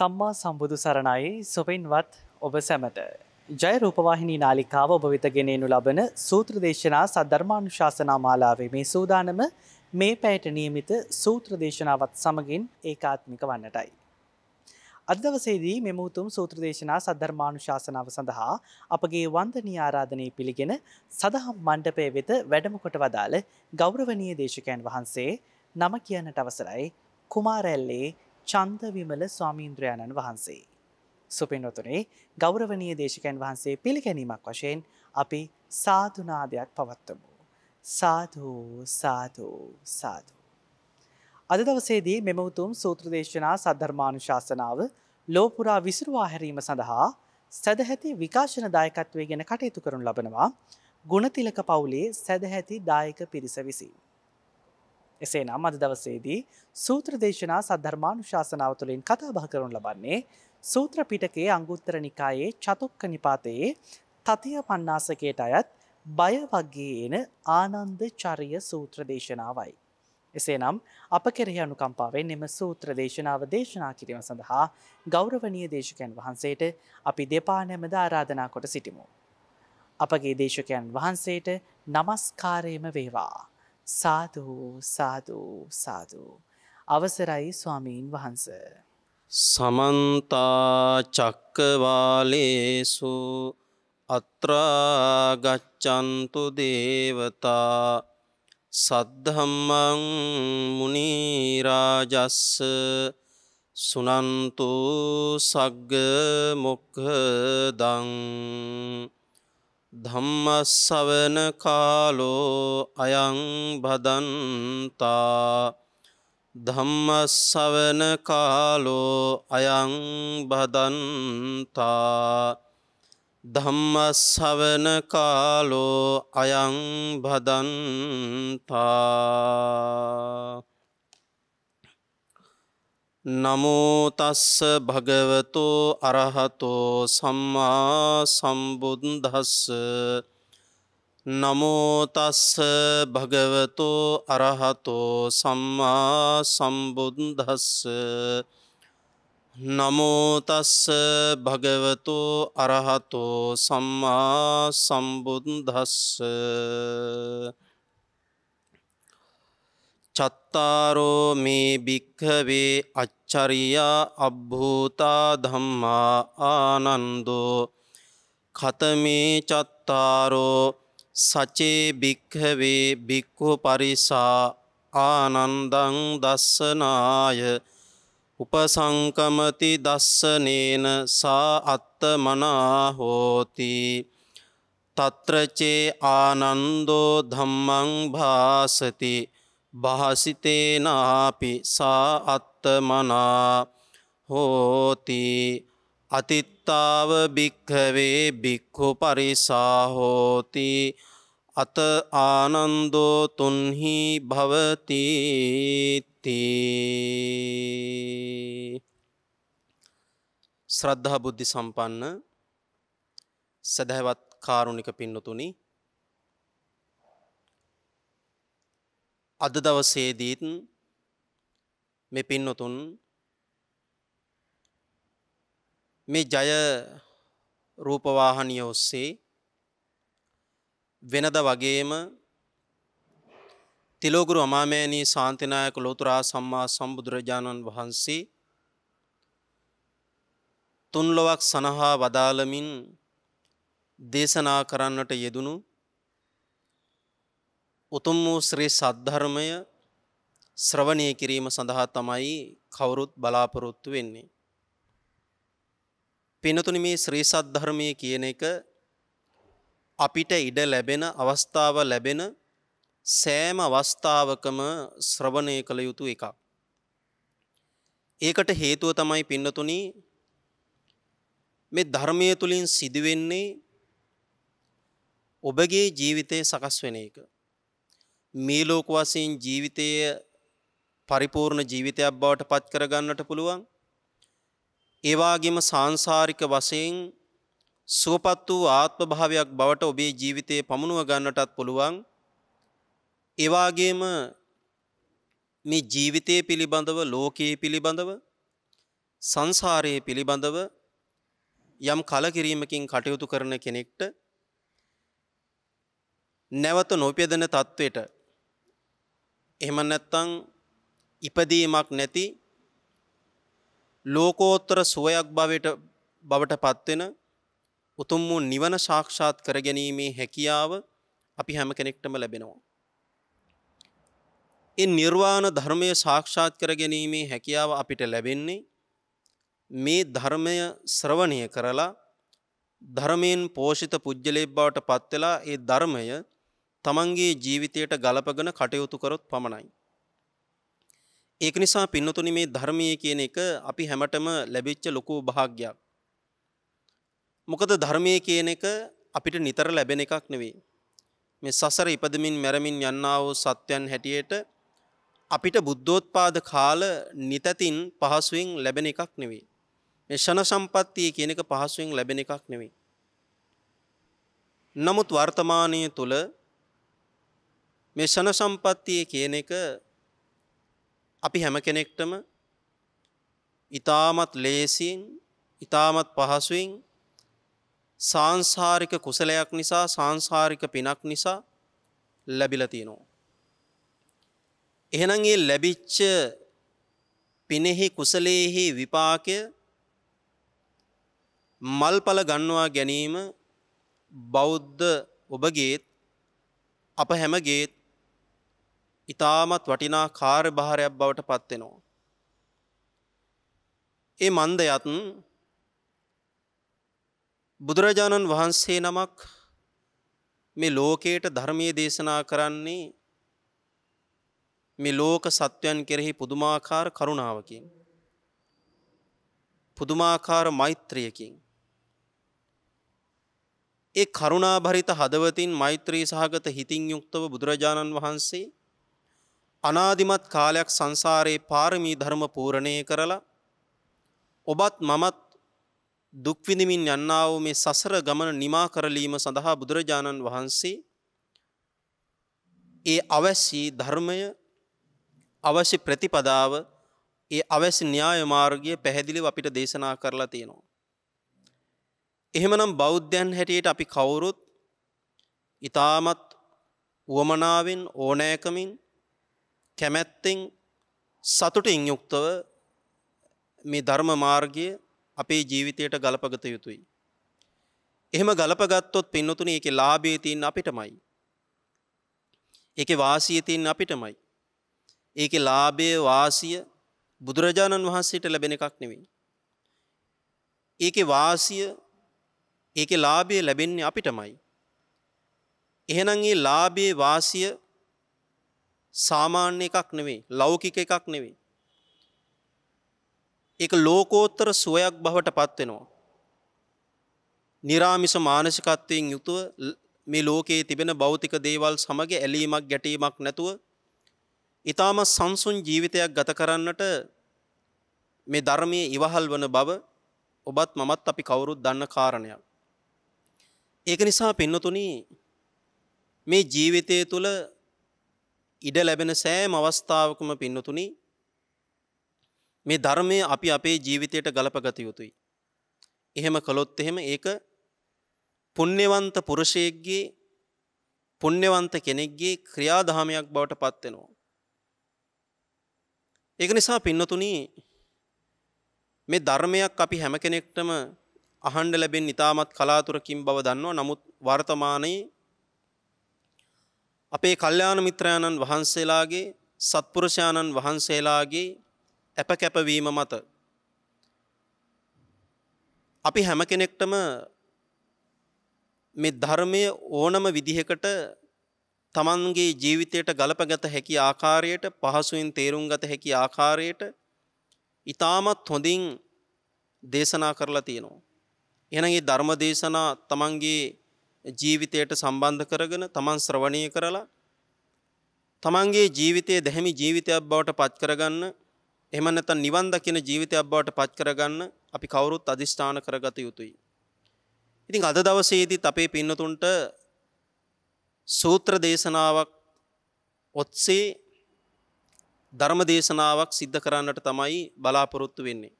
සම්මා සම්බුදු සරණයි සොපින්වත් ඔබ සැමට ජය රූපවාහිනී නාලිකාව ඔබ වෙත ගෙනෙනු ලබන සූත්‍ර දේශනා සද්ධර්මානුශාසනා මාලාවේ මේ සූදානම මේ පැයට નિયમિત සූත්‍ර දේශනාවත් සමගින් ඒකාත්මික වන්නටයි අද දවසේදී මේ මුතුම් සූත්‍ර දේශනා සද්ධර්මානුශාසනාව සඳහා අපගේ වන්දනීය ආරාධනෙ පිළිගෙන සදහම් මණ්ඩපයේ වෙත වැඩම කොට වදාළ ගෞරවනීය දේශකයන් වහන්සේ නම කියනට අවසරයි කුමාරැල්ලේ චන්ද විමල ස්වාමීන්ද්‍රයන්න් වහන්සේ. සුපින්වතුනි ගෞරවනීය දේශකයන් වහන්සේ පිළිගැනීමක් වශයෙන් අපි සාදු නාදයක් පවත්වමු. සාදු සාදු සාදු. අද දවසේදී මෙම උතුම් සූත්‍ර දේශනා සද්ධර්මානුශාසනාව ලෝපුරා විසිරුවා හැරීම සඳහා සදැහැති විකාශන දායකත්වයේ ගැන කටයුතු කරනු ලබනවා ගුණතිලක පවුලේ සදැහැති දායක පිරිස විසින්. එසේ නම් අද දවසේදී සූත්‍ර දේශනා සද්ධර්මානුශාසනාව තුළින් කතා බහ කරනු ලබන්නේ සූත්‍ර පිටකයේ අංගුත්තර නිකායේ චතුක්ක නිපාතයේ තතිය පඤ්ඤාසකයට අයත් බය වග්ගයේන ආනන්දච්ඡරිය සූත්‍ර දේශනාවයි. එසේ නම් අප කෙරෙහි අනුකම්පාවෙන් මෙම සූත්‍ර දේශනාව දේශනා කිරීම සඳහා ගෞරවනීය දේශකයන් වහන්සේට අපි දෙපා නැමද ආරාධනා කොට සිටිමු. අපගේ දේශකයන් වහන්සේට নমස්කාරයම වේවා. साधु साधु साधु अवसराय स्वामीन वहंस समन्ता चक्रवालेषु अत्रा गच्छन्तु देवता सद्धम्मं मुनिराजस्स सुनन्तु सग्ग मुक्खदं ධම්මස්සවන කාලෝ අයං භදන්තා ධම්මස්සවන කාලෝ අයං භදන්තා ධම්මස්සවන කාලෝ අයං භදන්තා නමෝ තස්ස භගවතෝ අරහතෝ සම්මා සම්බුද්දස්ස නමෝ තස්ස භගවතෝ අරහතෝ සම්මා සම්බුද්දස්ස නමෝ තස්ස භගවතෝ අරහතෝ සම්මා සම්බුද්දස්ස චත්තාරෝ මේ භික්ඛවේ අච්චරියා අබ්භූතා ධම්මා ආනන්දෝ ඛතමේ චත්තාරෝ සචේ භික්ඛවේ භික්ඛු පරිසා ආනන්දං දස්සනාය උපසංකමති දස්සනේන සා අත්තමනා හෝති తత్ర චේ ආනන්දෝ ධම්මං භාසති භාසිතේනාපි සා අත්තමනා හෝති අතිත්තාව භික්ඛවේ භික්ඛු පරිසා හෝති අත ආනන්දෝ තුන්හි භවති තී. ශ්‍රද්ධා බුද්ධි සම්පන්න සදහවත් කාරුණික පින්නතුනි, අද දවසේදීත් මේ පින්නතුන් මේ ජය රූපවාහිනිය ඔස්සේ වෙනද වගේම තිලෝගුරු අමාමෑණී ශාන්තිනායක ලෝතුරා සම්මා සම්බුදුරජාණන් වහන්සේ තුන් ලොවක් සනහා වදාළමින් දේශනා කරන්නට යෙදුණු උතුම් වූ ශ්‍රී සද්ධර්මය ශ්‍රවණය කිරීම සඳහා තමයි කවුරුත් බලාපොරොත්තු වෙන්නේ. පින්නතුනි, මේ ශ්‍රී සද්ධර්මය කියන එක අපිට ඉඩ ලැබෙන අවස්ථාව ලැබෙන සෑම අවස්ථාවකම ශ්‍රවණය කළ යුතු එකක්. ඒකට හේතුව තමයි පින්නතුනි මේ ධර්මය තුලින් සිදුවෙන්නේ ඔබගේ ජීවිතය සකස් වෙන එක. මේ ලෝක වශයෙන් ජීවිතය පරිපූර්ණ ජීවිතයක් බවට පත් කර ගන්නට පුළුවන්. ඒ වගේම සාංශාරික වශයෙන් සුවපත් වූ ආත්ම භාවයක් බවට ඔබේ ජීවිතේ පමුණුව ගන්නටත් පුළුවන්. ඒ වගේම මේ ජීවිතයේ පිළිබඳව, ලෝකයේ පිළිබඳව, සංසාරයේ පිළිබඳව යම් කලකිරීමකින් කටයුතු කරන කෙනෙක්ට නැවත නොපෙදෙන තත්වයට එහෙම නැත්නම් ඉපදීමක් නැති ලෝකෝත්තර සුවයක් බවට පත් වෙන උතුම් වූ නිවන සාක්ෂාත් කර ගැනීමේ හැකියාව අපි හැම කෙනෙක්ටම ලැබෙනවා. ඒ නිර්වාණ ධර්මය සාක්ෂාත් කර ගැනීමේ හැකියාව අපිට ලැබෙන්නේ මේ ධර්මය ශ්‍රවණය කරලා ධර්මයෙන් පෝෂිත පුජ්‍යලේබ් බවට පත් වෙලා ඒ ධර්මය තමන්ගේ ජීවිතයට ගලපගෙන කටයුතු කරොත් පමණයි. ඒක නිසා පින්නතුනි මේ ධර්මයේ කියන එක අපි හැමතෙම ලැබිච්ච ලොකු භාග්යක්. මොකද ධර්මයේ කියන එක අපිට නිතර ලැබෙන එකක් නෙවෙයි. මේ සසර ඉපදමින් මැරමින් යන්නා වූ සත්‍යයන් හැටියට අපිට බුද්ධෝත්පාද කාල නිතතින් පහසුවෙන් ලැබෙන එකක් නෙවෙයි. මේ ෂණ සම්පත්තිය කියන එක පහසුවෙන් ලැබෙන එකක් නෙවෙයි. නමුත් වර්තමානයේ තුල මේ ෂණ සම්පත්තිය කියන එක අපි හැම කෙනෙක්ටම ඊටමත් ලේසියෙන් ඊටමත් පහසුවෙන් සාංශාරික කුසලයක් නිසා සාංශාරික පිනක් නිසා ලැබිලා තියෙනවා. එහෙනම් මේ ලැබිච්ච පිනෙහි කුසලයේහි විපාකය මල්පල ගන්නවා ගැනීම බෞද්ධ ඔබගේත් අප හැමගේත් ඉතාමත් වටිනා කාර්යභාරයක් බවට පත් වෙනවා. ඒ මන්දයත් බුදුරජාණන් වහන්සේ නමක් මේ ලෝකයට ධර්මයේ දේශනා කරන්නේ මේ ලෝක සත්වයන් කෙරෙහි පුදුමාකාර කරුණාවකින් පුදුමාකාර මෛත්‍රියකින්. ඒ කරුණාභරිත හදවතින් මෛත්‍රී සහගත හිතින් යුක්තව බුදුරජාණන් වහන්සේ අනාදිමත් කාලයක් සංසාරේ පාරමී ධර්ම පූර්ණණය කරලා ඔබත් මමත් දුක් විඳමින් යන්නා වූ මේ සසර ගමන නිමා කරලීම සඳහා බුදුරජාණන් වහන්සේ ඒ අවශ්‍ය ධර්මය අවශ්‍ය ප්‍රතිපදාව ඒ අවශ්‍ය න්‍යාය මාර්ගය පැහැදිලිව අපිට දේශනා කරලා තියෙනවා. එහෙමනම් බෞද්ධයන් හැටියට අපි කවුරුත් ඊටමත් වමනාවෙන් ඕනෑකමින් කැමැත්තෙන් සතුටින් යුක්තව මේ ධර්ම මාර්ගය අපේ ජීවිතයට ගලපගත යුතුයි. එහෙම ගලපගත්තොත් පින්නතුණි ඒකේ ලාභය තියෙන අපිටමයි. ඒකේ වාසිය තියෙන අපිටමයි. ඒකේ ලාභය වාසිය බුදුරජාණන් වහන්සේට ලැබෙන එකක් නෙවෙයි. ඒකේ වාසිය ඒකේ ලාභය ලැබෙන්නේ අපිටමයි. එහෙනම් මේ ලාභයේ වාසිය සාමාන්‍ය එකක් නෙවෙයි, ලෞකික එකක් නෙවෙයි. ඒක ලෝකෝත්තර සුවයක් බවට පත් වෙනවා. නිරාමිෂ මානසිකත්වයෙන් යුතුව මේ ලෝකයේ තිබෙන භෞතික දේවල් සමග ඇලීමක් ගැටීමක් නැතුව ඊටම සංසුන් ජීවිතයක් ගත කරන්නට මේ ධර්මයේ ඉවහල් වන බව ඔබත් මමත් අපි කවුරුත් දන්න කාරණයක්. ඒක නිසා පින්නතුණි මේ ජීවිතය තුළ ඉඩ ලැබෙන සෑම අවස්ථාවකම පින්නතුණි මේ ධර්මය අපි අපේ ජීවිතයට ගලපගත යුතුයි. එහෙම කළොත් එහෙම ඒක පුණ්‍යවන්ත පුරුෂයෙක්ගේ පුණ්‍යවන්ත කෙනෙක්ගේ ක්‍රියාදාමයක් බවට පත් වෙනවා. ඒක නිසා පින්නතුණි මේ ධර්මයක් අපි හැම කෙනෙක්ටම අහන්න ලැබෙන්නේ ඉතාමත් කලාතුරකින් බව දන්නවා. නමුත් වර්තමානයේ අපේ කල්යාණ මිත්‍රාණන් වහන්සේලාගේ සත්පුරුෂයන්න් වහන්සේලාගේ අපකැපවීම මත අපි හැම කෙනෙක්ටම මේ ධර්මය ඕනම විදිහකට තමන්ගේ ජීවිතයට ගලපගත හැකි ආකාරයට පහසුවෙන් තේරුම් ගත හැකි ආකාරයට ඊටමත් හොඳින් දේශනා කරලා තියෙනවා. එහෙනම් මේ ධර්ම දේශනා තමන්ගේ ජීවිතයට සම්බන්ධ කරගෙන තමන් ශ්‍රවණය කරලා තමන්ගේ ජීවිතයේ දැහැමි ජීවිතයක් බවට පත් කරගන්න එහෙම නැත්නම් නිවන් දකින ජීවිතයක් බවට පත් කරගන්න අපි කවුරුත් අදිෂ්ඨාන කරගත යුතුයි. ඉතින් අද දවසේදීත් අපේ පින්නතුන්ට සූත්‍ර දේශනාවක් ඔත්සේ ධර්ම දේශනාවක් සිද්ධ කරන්නට තමයි බලාපොරොත්තු වෙන්නේ.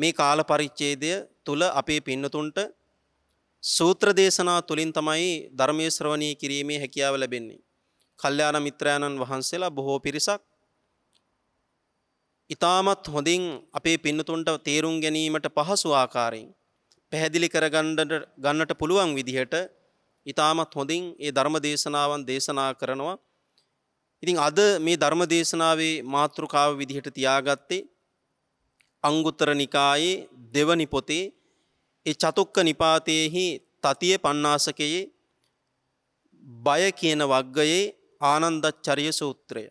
මේ කාල පරිච්ඡේදය තුල අපේ පින්නතුන්ට සූත්‍ර දේශනා තුලින් තමයි ධර්මයේ ශ්‍රවණී කිරීමේ හැකියාව ලැබෙන්නේ. කල්යාණ මිත්‍රාණන් වහන්සේලා බොහෝ පිරිසක් ඊටමත් හොඳින් අපේ පින්නතුන්ට තේරුම් ගැනීමට පහසු ආකාරයෙන් පැහැදිලි කරගන්නට පුළුවන් විදිහට ඊටමත් හොඳින් මේ ධර්ම දේශනාවන් දේශනා කරනවා. ඉතින් අද මේ ධර්ම දේශනාවේ මාතෘකාව විදිහට තියාගත්තේ अंगुत्तर निकाये देवनिपोते ए चतुक्क निपाते ही ततीय पन्नासके बायकेन वाग्गये आनंदच्चर्य सूत्रे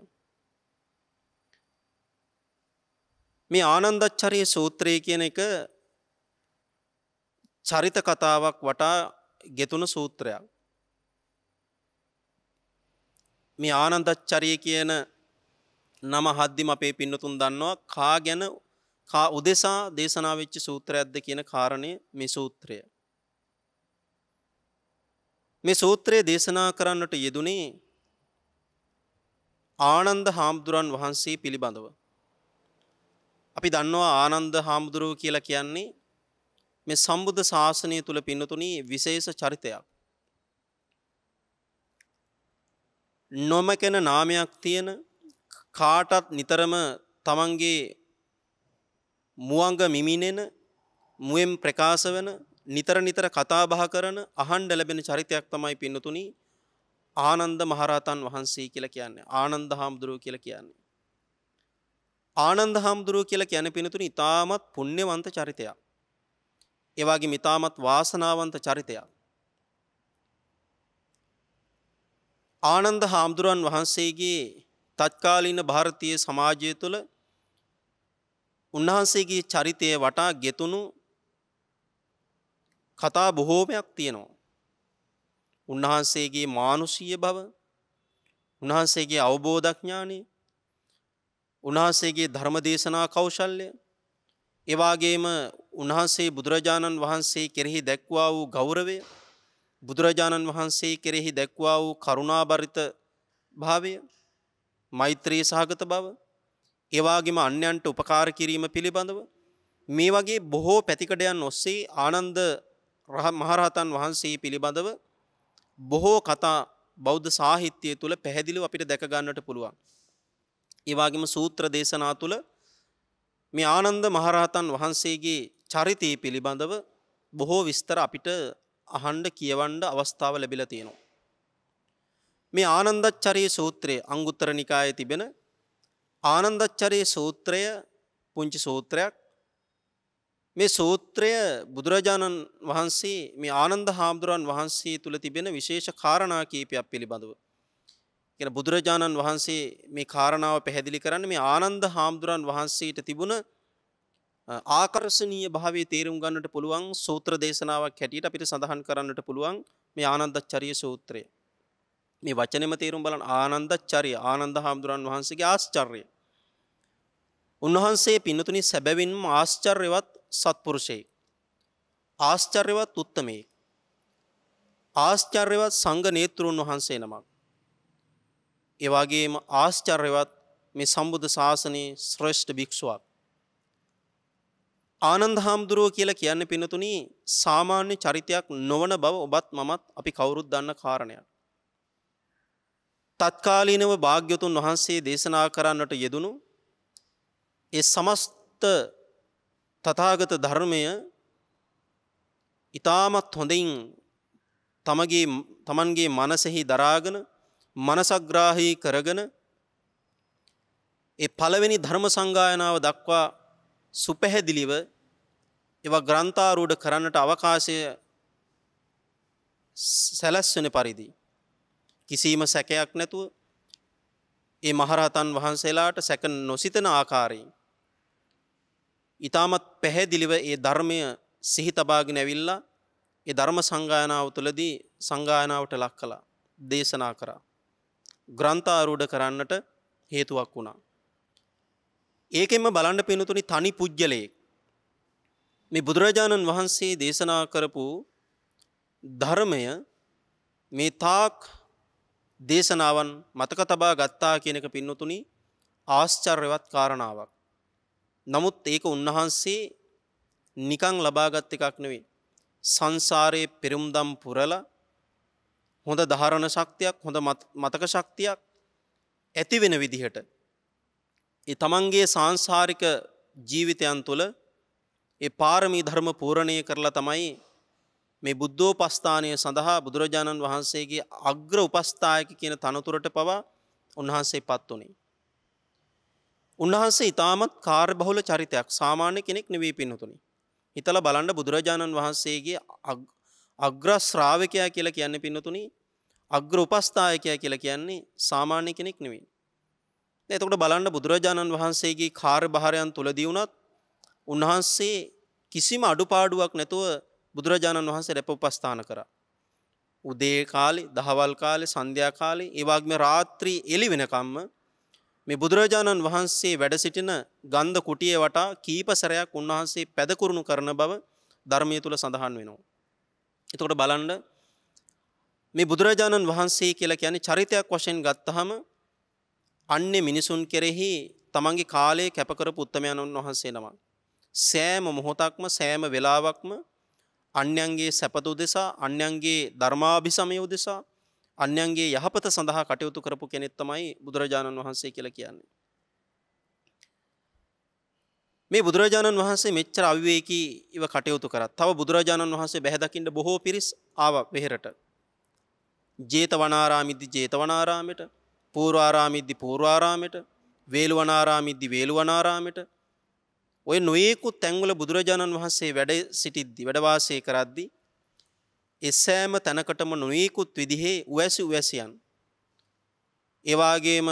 मे आनंदच्चर्य सूत्रे केन एक चरित कथावक वटा गेतुन सूत्रया मे आनंदच्चर्य केन नम हद्दिमपे पिन्नुतुन दन्नवा खागेन खा उदेशा देशना विच सूत्र अध्ययन कारणे मे सूत्रे देशना करनट यदुने आनंद हामुदुरन वहंसे पिलिबंधव अपि दन्नवा आनंद हामुदुरो කියලා කියන්නේ මේ සම්බුද්ධ ශාසනය තුල පින්නතුණි විශේෂ චරිතයක් නොමකන නාමයක් තියෙන කාටත් නිතරම තමන්ගේ මුවංග මිමිනෙන මුවෙන් ප්‍රකාශ වෙන නිතර නිතර කතා බහ කරන අහඬ ලැබෙන චරිතයක් තමයි පින්නතුණි ආනන්ද මහරහතන් වහන්සේ කියලා කියන්නේ. ආනන්ද හාමුදුරුවෝ කියලා කියන්නේ පින්නතුණි ඊටමත් පුණ්‍යවන්ත චරිතයක්. ඒ වගේම ඊටමත් වාසනාවන්ත චරිතයක්. ආනන්ද හාමුදුරුවන් වහන්සේගේ තත්කාලීන ಭಾರತೀಯ සමාජය තුළ උන්වහන්සේගේ චරිතය වටා ගෙතුණු කතා බොහෝමයක් තියෙනවා. උන්වහන්සේගේ මානුෂීය බව, උන්වහන්සේගේ අවබෝධඥානය, උන්වහන්සේගේ ධර්මදේශනා කෞශල්‍ය, ඒ වගේම උන්වහන්සේ බුදුරජාණන් වහන්සේ කෙරෙහි දැක්වා වූ ගෞරවය, බුදුරජාණන් වහන්සේ කෙරෙහි දැක්වා වූ කරුණාබරිත භාවය, මෛත්‍රී සහගත බව, ඒ වගේම අන්‍යයන්ට උපකාර කිරීම පිළිබඳව මේ වගේ බොහෝ පැතිකඩයන් ඔස්සේ ආනන්ද මහරහතන් වහන්සේ පිළිබඳව බොහෝ කතා බෞද්ධ සාහිත්‍යය තුල පැහැදිලිව අපිට දැක ගන්නට පුළුවන්. ඒ වගේම සූත්‍ර දේශනා තුල මේ ආනන්ද මහරහතන් වහන්සේගේ චරිතය පිළිබඳව බොහෝ විස්තර අපිට අහන්න කියවන්න අවස්ථාව ලැබිලා තියෙනවා. මේ ආනන්දච්චරිය සූත්‍රයේ අංගුත්තර නිකායේ තිබෙන ආනන්දච්චරිය සූත්‍රය පුංචි සූත්‍රයක්. මේ සූත්‍රය බුදුරජාණන් වහන්සේ මේ ආනන්ද හාමුදුරන් වහන්සේ තුල තිබෙන විශේෂ කාරණා කීපයක් පිළිබඳව කියන බුදුරජාණන් වහන්සේ මේ කාරණාව පැහැදිලි කරන්නේ මේ ආනන්ද හාමුදුරන් වහන්සේට තිබුණ ආකර්ශනීය භාවයේ තේරුම් ගන්නට පුළුවන් සූත්‍ර දේශනාවක් හැටියට අපිට සඳහන් කරන්නට පුළුවන් මේ ආනන්දච්චරිය සූත්‍රය. මේ වචනේම තේරුම් බලන ආනන්දච්චරිය ආනන්ද හාමුදුරන් වහන්සේගේ ආශ්චර්යය. උන්වහන්සේ පින්නතුනි සැබවින්ම ආශ්චර්යවත් සත්පුරුෂයෙක්, ආශ්චර්යවත් උත්තමයෙක්, ආශ්චර්යවත් සංඝ නේතෘන් වහන්සේ නමක්. ඒ වගේම ආශ්චර්යවත් මේ සම්බුද්ධ ශාසනයේ ශ්‍රේෂ්ඨ භික්ෂුවක්. ආනන්ද හාමුදුරුවෝ කියලා කියන්නේ පින්නතුනි සාමාන්‍ය චරිතයක් නොවන බව ඔබත් මමත් අපි කවුරුත් දන්න කාරණයක්. තත්කාලීනව භාග්‍යතුන් වහන්සේ දේශනා කරන්නට යෙදුණු ඒ සමස්ත තථාගත ධර්මය ඊටමත් හොඳින් තමන්ගේ මනසෙහි දරාගෙන මනසග්‍රාහී කරගෙන ඒ පළවෙනි ධර්ම සංගායනාව දක්වා සුපැහැදිලිව ඒවා ග්‍රන්ථාරූඪ කරන්නට අවකාශය සැලැස්වෙන පරිදි කිසිම සැකයක් නැතුව ඒ මහරහතන් වහන්සේලාට සැක නොසිතන ආකාරයෙන් ඊටමත් පැහැදිලිව ඒ ධර්මය සිහි තබාගෙන ඇවිල්ලා ඒ ධර්ම සංගායනාව තුළදී සංගායනාවට ලක් කළා, දේශනා කරා, ග්‍රන්ථාරූඪ කරන්නට හේතුවක් වුණා. ඒකෙන්ම බලන්න පින්නතුනි තනි පුජ්‍යලයේ මේ බුදුරජාණන් වහන්සේ දේශනා කරපු ධර්මය මේ තාක් දේශනාවන් මතක තබා ගත්තා කියන එක පින්නතුණි ආශ්චර්යවත් කාරණාවක්. නමුත් ඒක උන්වහන්සේ නිකං ලබාගත් එකක් නෙවෙයි. සංසාරයේ පෙරම්දම් පුරලා හොඳ ධාරණ ශක්තියක්, හොඳ මතක ශක්තියක් ඇති වෙන විදිහට ඒ තමන්ගේ සාංශාරික ජීවිතයන් තුළ ඒ පාරමී ධර්ම පූර්ණණය කරලා තමයි මේ බුද්ධෝපස්ථානය සඳහා බුදුරජාණන් වහන්සේගේ අග්‍ර උපස්ථායක කියන තනතුරට පවා උන්වහන්සේපත් උනේ. උන්වහන්සේ ඊටමත් කාර්යබහුල චරිතයක්, සාමාන්‍ය කෙනෙක් නෙවෙයි පින්තුනි. හිතලා බලන්න බුදුරජාණන් වහන්සේගේ අග්‍ර ශ්‍රාවකයා කියලා කියන්නේ පින්නතුනි, අග්‍ර උපස්ථායකයා කියලා කියන්නේ සාමාන්‍ය කෙනෙක් නෙවෙයි. දැන් එතකොට බලන්න බුදුරජාණන් වහන්සේගේ කාර්යභාරයන් තුලදී වුණත් උන්වහන්සේ කිසිම අඩුපාඩුවක් නැතුව බුදුරජාණන් වහන්සේ රැප උපස්ථාන කරා. උදේ කාලේ, දහවල් කාලේ, සන්ධ්‍යා කාලේ, ඒ වගේම රාත්‍රී එළි වෙනකම්ම මේ බුදුරජාණන් වහන්සේ වැඩ සිටින ගන්ධ කුටිය වටා කීප සැරයක් උන්වහන්සේ පැදකුරුණු කරන බව ධර්මයේ තුල සඳහන් වෙනවා. එතකොට බලන්න මේ බුදුරජාණන් වහන්සේ කියලා කියන්නේ චරිතයක් වශයෙන් ගත්තහම අන්නේ මිනිසුන් කෙරෙහි තමන්ගේ කාලය කැප කරපු උත්තමයන් වහන්සේ නමක්. සෑම මොහොතක්ම, සෑම වෙලාවක්ම අන්‍යයන්ගේ සැපත උදෙසා, අන්‍යයන්ගේ ධර්මාභිසමය උදෙසා, අන්‍යයන්ගේ යහපත සඳහා කටයුතු කරපු කෙනෙක් තමයි බුදුරජාණන් වහන්සේ කියලා කියන්නේ. මේ බුදුරජාණන් වහන්සේ මෙච්චර අවිවේකීව කටයුතු කරා. තව බුදුරජාණන් වහන්සේ බැහැ දකින්න බොහෝ පිරිස් ආවා වෙහෙරට. ජේතවනාරාමෙදි ජේතවනාරාමයට, පූර්වාරාමෙදි පූර්වාරාමයට, වේළුවනාරාමෙදි වේළුවනාරාමයට, ඔය නොයෙකුත් තැන්වල බුදුරජාණන් වහන්සේ වැඩ සිටිද්දි, වැඩ වාසය කරද්දි එසෑම තැනකටම නොයෙකුත් විදිහේ උවැසි උවැසියන්, ඒ වගේම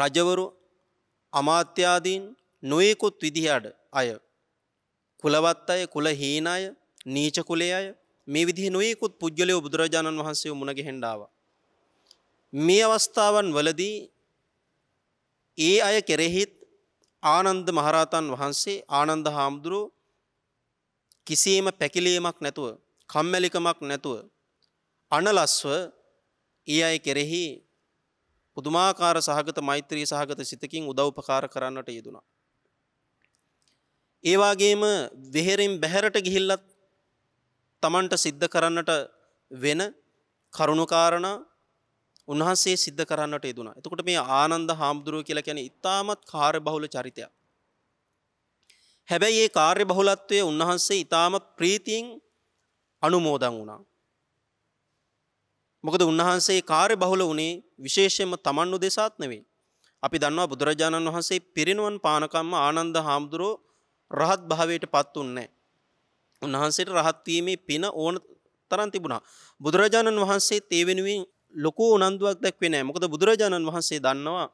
රජවරු, අමාත්‍යාදීන්, නොයෙකුත් විදිහට අය, කුලවත් අය, කුලහීන අය, නීච කුලයේ අය, මේ විදිහේ නොයෙකුත් පුජ්‍යලයෝ බුදුරජාණන් වහන්සේව මුණ ගැහෙන්න ආවා. මේ අවස්ථාවන් වලදී ඒ අය කෙරෙහිත් ආනන්ද මහරහතන් වහන්සේ, ආනන්ද හාමුදුරුවෝ කිසියම් පැකිලීමක් නැතුව, කම්මැලිකමක් නැතුව, අනලස්ව ඒ අය කෙරෙහි පුදුමාකාර සහගත මෛත්‍රී සහගත සිතකින් උදව්පකාර කරන්නට යෙදුණා. ඒ වගේම වෙහෙරින් බැහැරට ගිහිල්ලත් Tamanට සිද්ධ කරන්නට වෙන කරුණාකාරණා උන්වහන්සේ සිද්ධ කරන්නට යෙදුණා. එතකොට මේ ආනන්ද හාමුදුරුවෝ කියලා කියන්නේ ඊටමත් කාර්යබහුල චරිතයක්. හැබැයි මේ කාර්යබහුලත්වයේ උන්වහන්සේ ඊටමත් ප්‍රීතියෙන් අනුමෝදන් වුණා. මොකද උන්වහන්සේ කාර්යබහුල වුණේ විශේෂයෙන්ම Taman උදෙසාත් නෙවෙයි. අපි දන්නවා බුදුරජාණන් වහන්සේ පිරිනුවන් පානකම්ම ආනන්ද හාමුදුරුවෝ රහත් භාවයට පත් උන්නේ. උන්වහන්සේට රහත් වීමේ පින ඕන තරම් තිබුණා. බුදුරජාණන් වහන්සේ ඒ වෙනුවෙන් ලොකු උනන්දුවක් දක්වේ නැහැ. මොකද බුදුරජාණන් වහන්සේ දන්නවා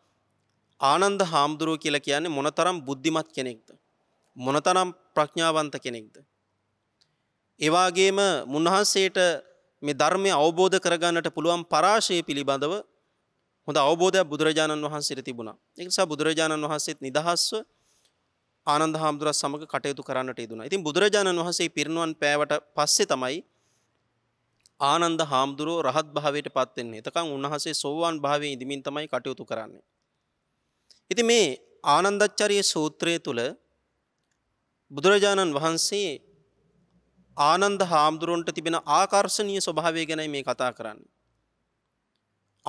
ආනන්ද හාමුදුරුවෝ කියලා කියන්නේ මොනතරම් බුද්ධිමත් කෙනෙක්ද, මොනතරම් ප්‍රඥාවන්ත කෙනෙක්ද. ඒ වගේම මුන්වහන්සේට මේ ධර්මය අවබෝධ කරගන්නට පුළුවන් පරාශය පිළිබඳව හොඳ අවබෝධයක් බුදුරජාණන් වහන්සේට තිබුණා. ඒ නිසා බුදුරජාණන් වහන්සේත් නිදහස්ව ආනන්ද හාමුදුරුවත් සමග කටයුතු කරන්නට යෙදුණා. ඉතින් බුදුරජාණන් වහන්සේ පිරිනුවන් පෑවට පස්සේ තමයි ආනන්ද හාමුදුරුව රහත් භාවයට පත් වෙන්නේ. එතකන් උන්වහන්සේ සෝවාන් භාවයේ ඉඳමින් තමයි කටයුතු කරන්නේ. ඉතින් මේ ආනන්දච්ඡරිය සූත්‍රය තුල බුදුරජාණන් වහන්සේ ආනන්ද හාමුදුරුවන්ට තිබෙන ආකර්ශනීය ස්වභාවය ගැනයි මේ කතා කරන්නේ.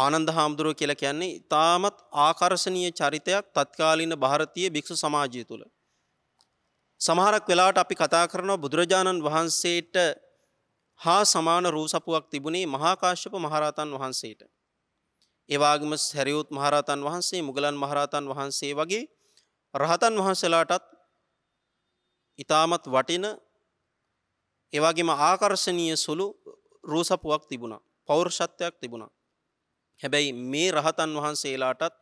ආනන්ද හාමුදුරුවෝ කියලා කියන්නේ ඊටමත් ආකර්ශනීය චරිතයක් තත්කාලීන ಭಾರತೀಯ භික්ෂු සමාජය තුල. සමහරක් වෙලාවට අපි කතා කරනවා බුදුරජාණන් වහන්සේට හා සමාන රූපසපුවක් තිබුණේ මහා කාශ්‍යප මහරහතන් වහන්සේට. ඒ වගේම සරියුත් මහරහතන් වහන්සේ, මුගලන් මහරහතන් වහන්සේ වගේ රහතන් වහන්සේලාටත් ඊටමත් වටින, ඒ වගේම ආකර්ශනීය සුළු රූපසපුවක් තිබුණා, පෞරුෂත්වයක් තිබුණා. හැබැයි මේ රහතන් වහන්සේලාටත්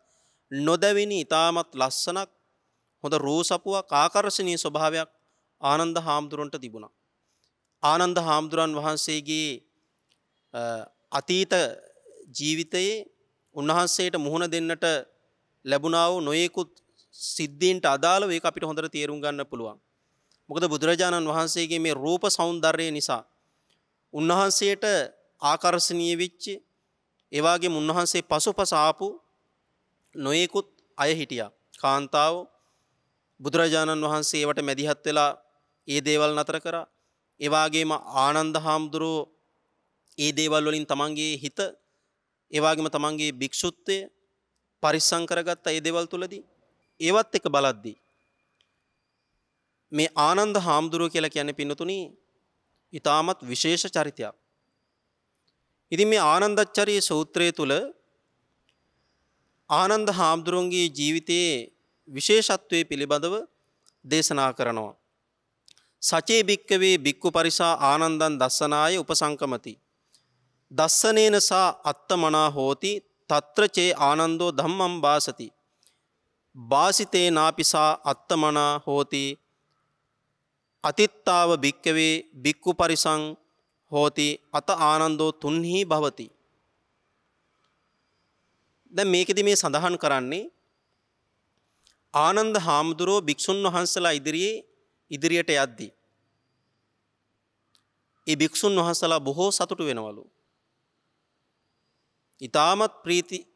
නොදැවෙනි ඊටමත් ලස්සනක්, හොඳ රූපසපුවක්, ආකර්ශනීය ස්වභාවයක් ආනන්ද හාමුදුරන්ට තිබුණා. ආනන්ද හාමුදුරන් වහන්සේගේ අතීත ජීවිතයේ උන්වහන්සේට මුහුණ දෙන්නට ලැබුණා වූ නොයෙකුත් සිද්ධීන්ට අදාළව ඒක අපිට හොඳට තේරුම් ගන්න පුළුවන්. මොකද බුදුරජාණන් වහන්සේගේ මේ රූප సౌందර්යය නිසා උන්වහන්සේට ආකර්ශනීය වෙච්ච, ඒ වගේම උන්වහන්සේ පසුපස ආපු නොයෙකුත් අය හිටියා. කාන්තාවෝ බුදුරජාණන් වහන්සේවට මැදිහත් වෙලා ඒ දේවල් නතර කරා. ඒ වගේම ආනන්ද හාමුදුරුව ඒ දේවල් වලින් තමන්ගේ හිත, ඒ වගේම තමන්ගේ භික්ෂුත්වය පරිස්සම් කරගත්ත ඒ දේවල් තුලදී ඒවත් එක බලද්දී මේ ආනන්ද හාමුදුරුව කියලා කියන්නේ පින්නතුණි ඊටමත් විශේෂ චරිතයක්. ඉතින් මේ ආනන්දච්ඡරිය සූත්‍රයේ තුල ආනන්ද හාමුදුරුවන්ගේ ජීවිතයේ විශේෂත්වයේ පිළිබඳව දේශනා කරනවා. සචේ භික්කවේ භික්ඛු පරිසා ආනන්දං දස්සනාය උපසංකමති. දස්සනේන සා අත්තමනා හෝති తත්‍ර චේ ආනන්දෝ ධම්මං වාසති. වාසිතේ නාපි සා අත්තමනා හෝති අතිත්තාව භික්කවේ භික්ඛු පරිසං හෝති අත ආනන්දෝ තුන්හි භවති. දැන් මේකෙදි මේ සඳහන් කරන්නේ ආනන්ද හාමුදුරුව භික්ෂුන් වහන්සේලා ඉදිරියට යද්දී ඒ භික්ෂුන් වහන්සේලා බොහෝ සතුටු වෙනවලු. ඊටමත්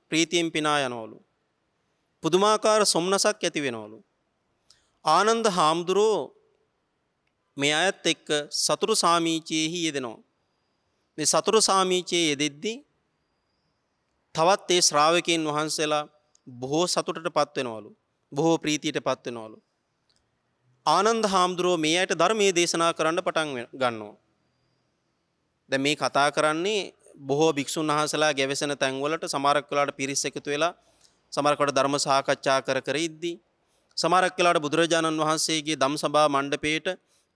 ප්‍රීතියෙන් පිනා යනවලු. පුදුමාකාර සොම්නසක් ඇති වෙනවලු. ආනන්ද හාමුදුරුව මේ අයත් එක්ක සතුරු සාමීචයේහි යෙදෙනවා. මේ සතුරු සාමීචයේ යෙදෙද්දී තවත් ඒ ශ්‍රාවකයන් වහන්සේලා බොහෝ සතුටටපත් වෙනවලු. බොහෝ ප්‍රීතියටපත් වෙනවලු. ආනන්ද හාමුදුරුව මේ ඇයට ධර්මයේ දේශනා කරන්න පටන් ගන්නවා. දැන් මේ කතා කරන්නේ බොහෝ භික්ෂුන් වහන්සේලා ගැවසෙන තැන්වලට සමහරක් වෙලාවට පිරිස් එකතු වෙලා සමහරක් වට ධර්ම සාකච්ඡා කර ඉද්දී සමහරක් වෙලාවට බුදුරජාණන් වහන්සේගේ ධම්සභා මණ්ඩපයේට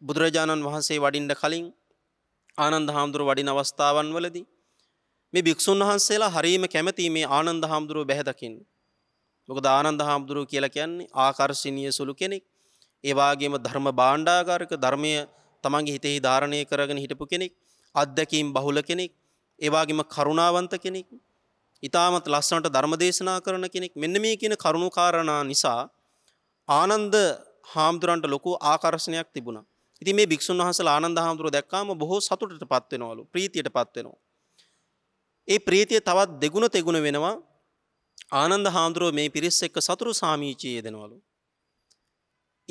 බුදුරජාණන් වහන්සේ වඩින්න කලින් ආනන්ද හාමුදුරුව වඩින අවස්ථාවන් වලදී මේ භික්ෂුන් වහන්සේලා හරීම කැමැති මේ ආනන්ද හාමුදුරුව බැහැ දකින්න. මොකද ආනන්ද හාමුදුරුව කියලා කියන්නේ ආකර්ශනීය සුළු කෙනෙක්. ඒ වගේම ධර්ම භාණ්ඩාගාරක ධර්මය තමන්ගේ හිතෙහි ධාරණය කරගෙන හිටපු කෙනෙක්, අත්දැකීම් බහුල කෙනෙක්, ඒ වගේම කරුණාවන්ත කෙනෙක්, ඊටමත් ලස්සනට ධර්ම දේශනා කරන කෙනෙක්. මෙන්න මේ කියන කරුණු කාරණා නිසා ආනන්ද හාමුදුරන්ට ලොකු ආකර්ෂණයක් තිබුණා. ඉතින් මේ භික්ෂුන් වහන්සේලා ආනන්ද හාමුදුරුව දැක්කාම බොහෝ සතුටටපත් වෙනවලු, ප්‍රීතියටපත් වෙනවා. ඒ ප්‍රීතිය තවත් දෙගුණ තෙගුණ වෙනවා. ආනන්ද හාමුදුරුව මේ පිරිස් එක්ක සතුරු සාමීචියේ දෙනවලු.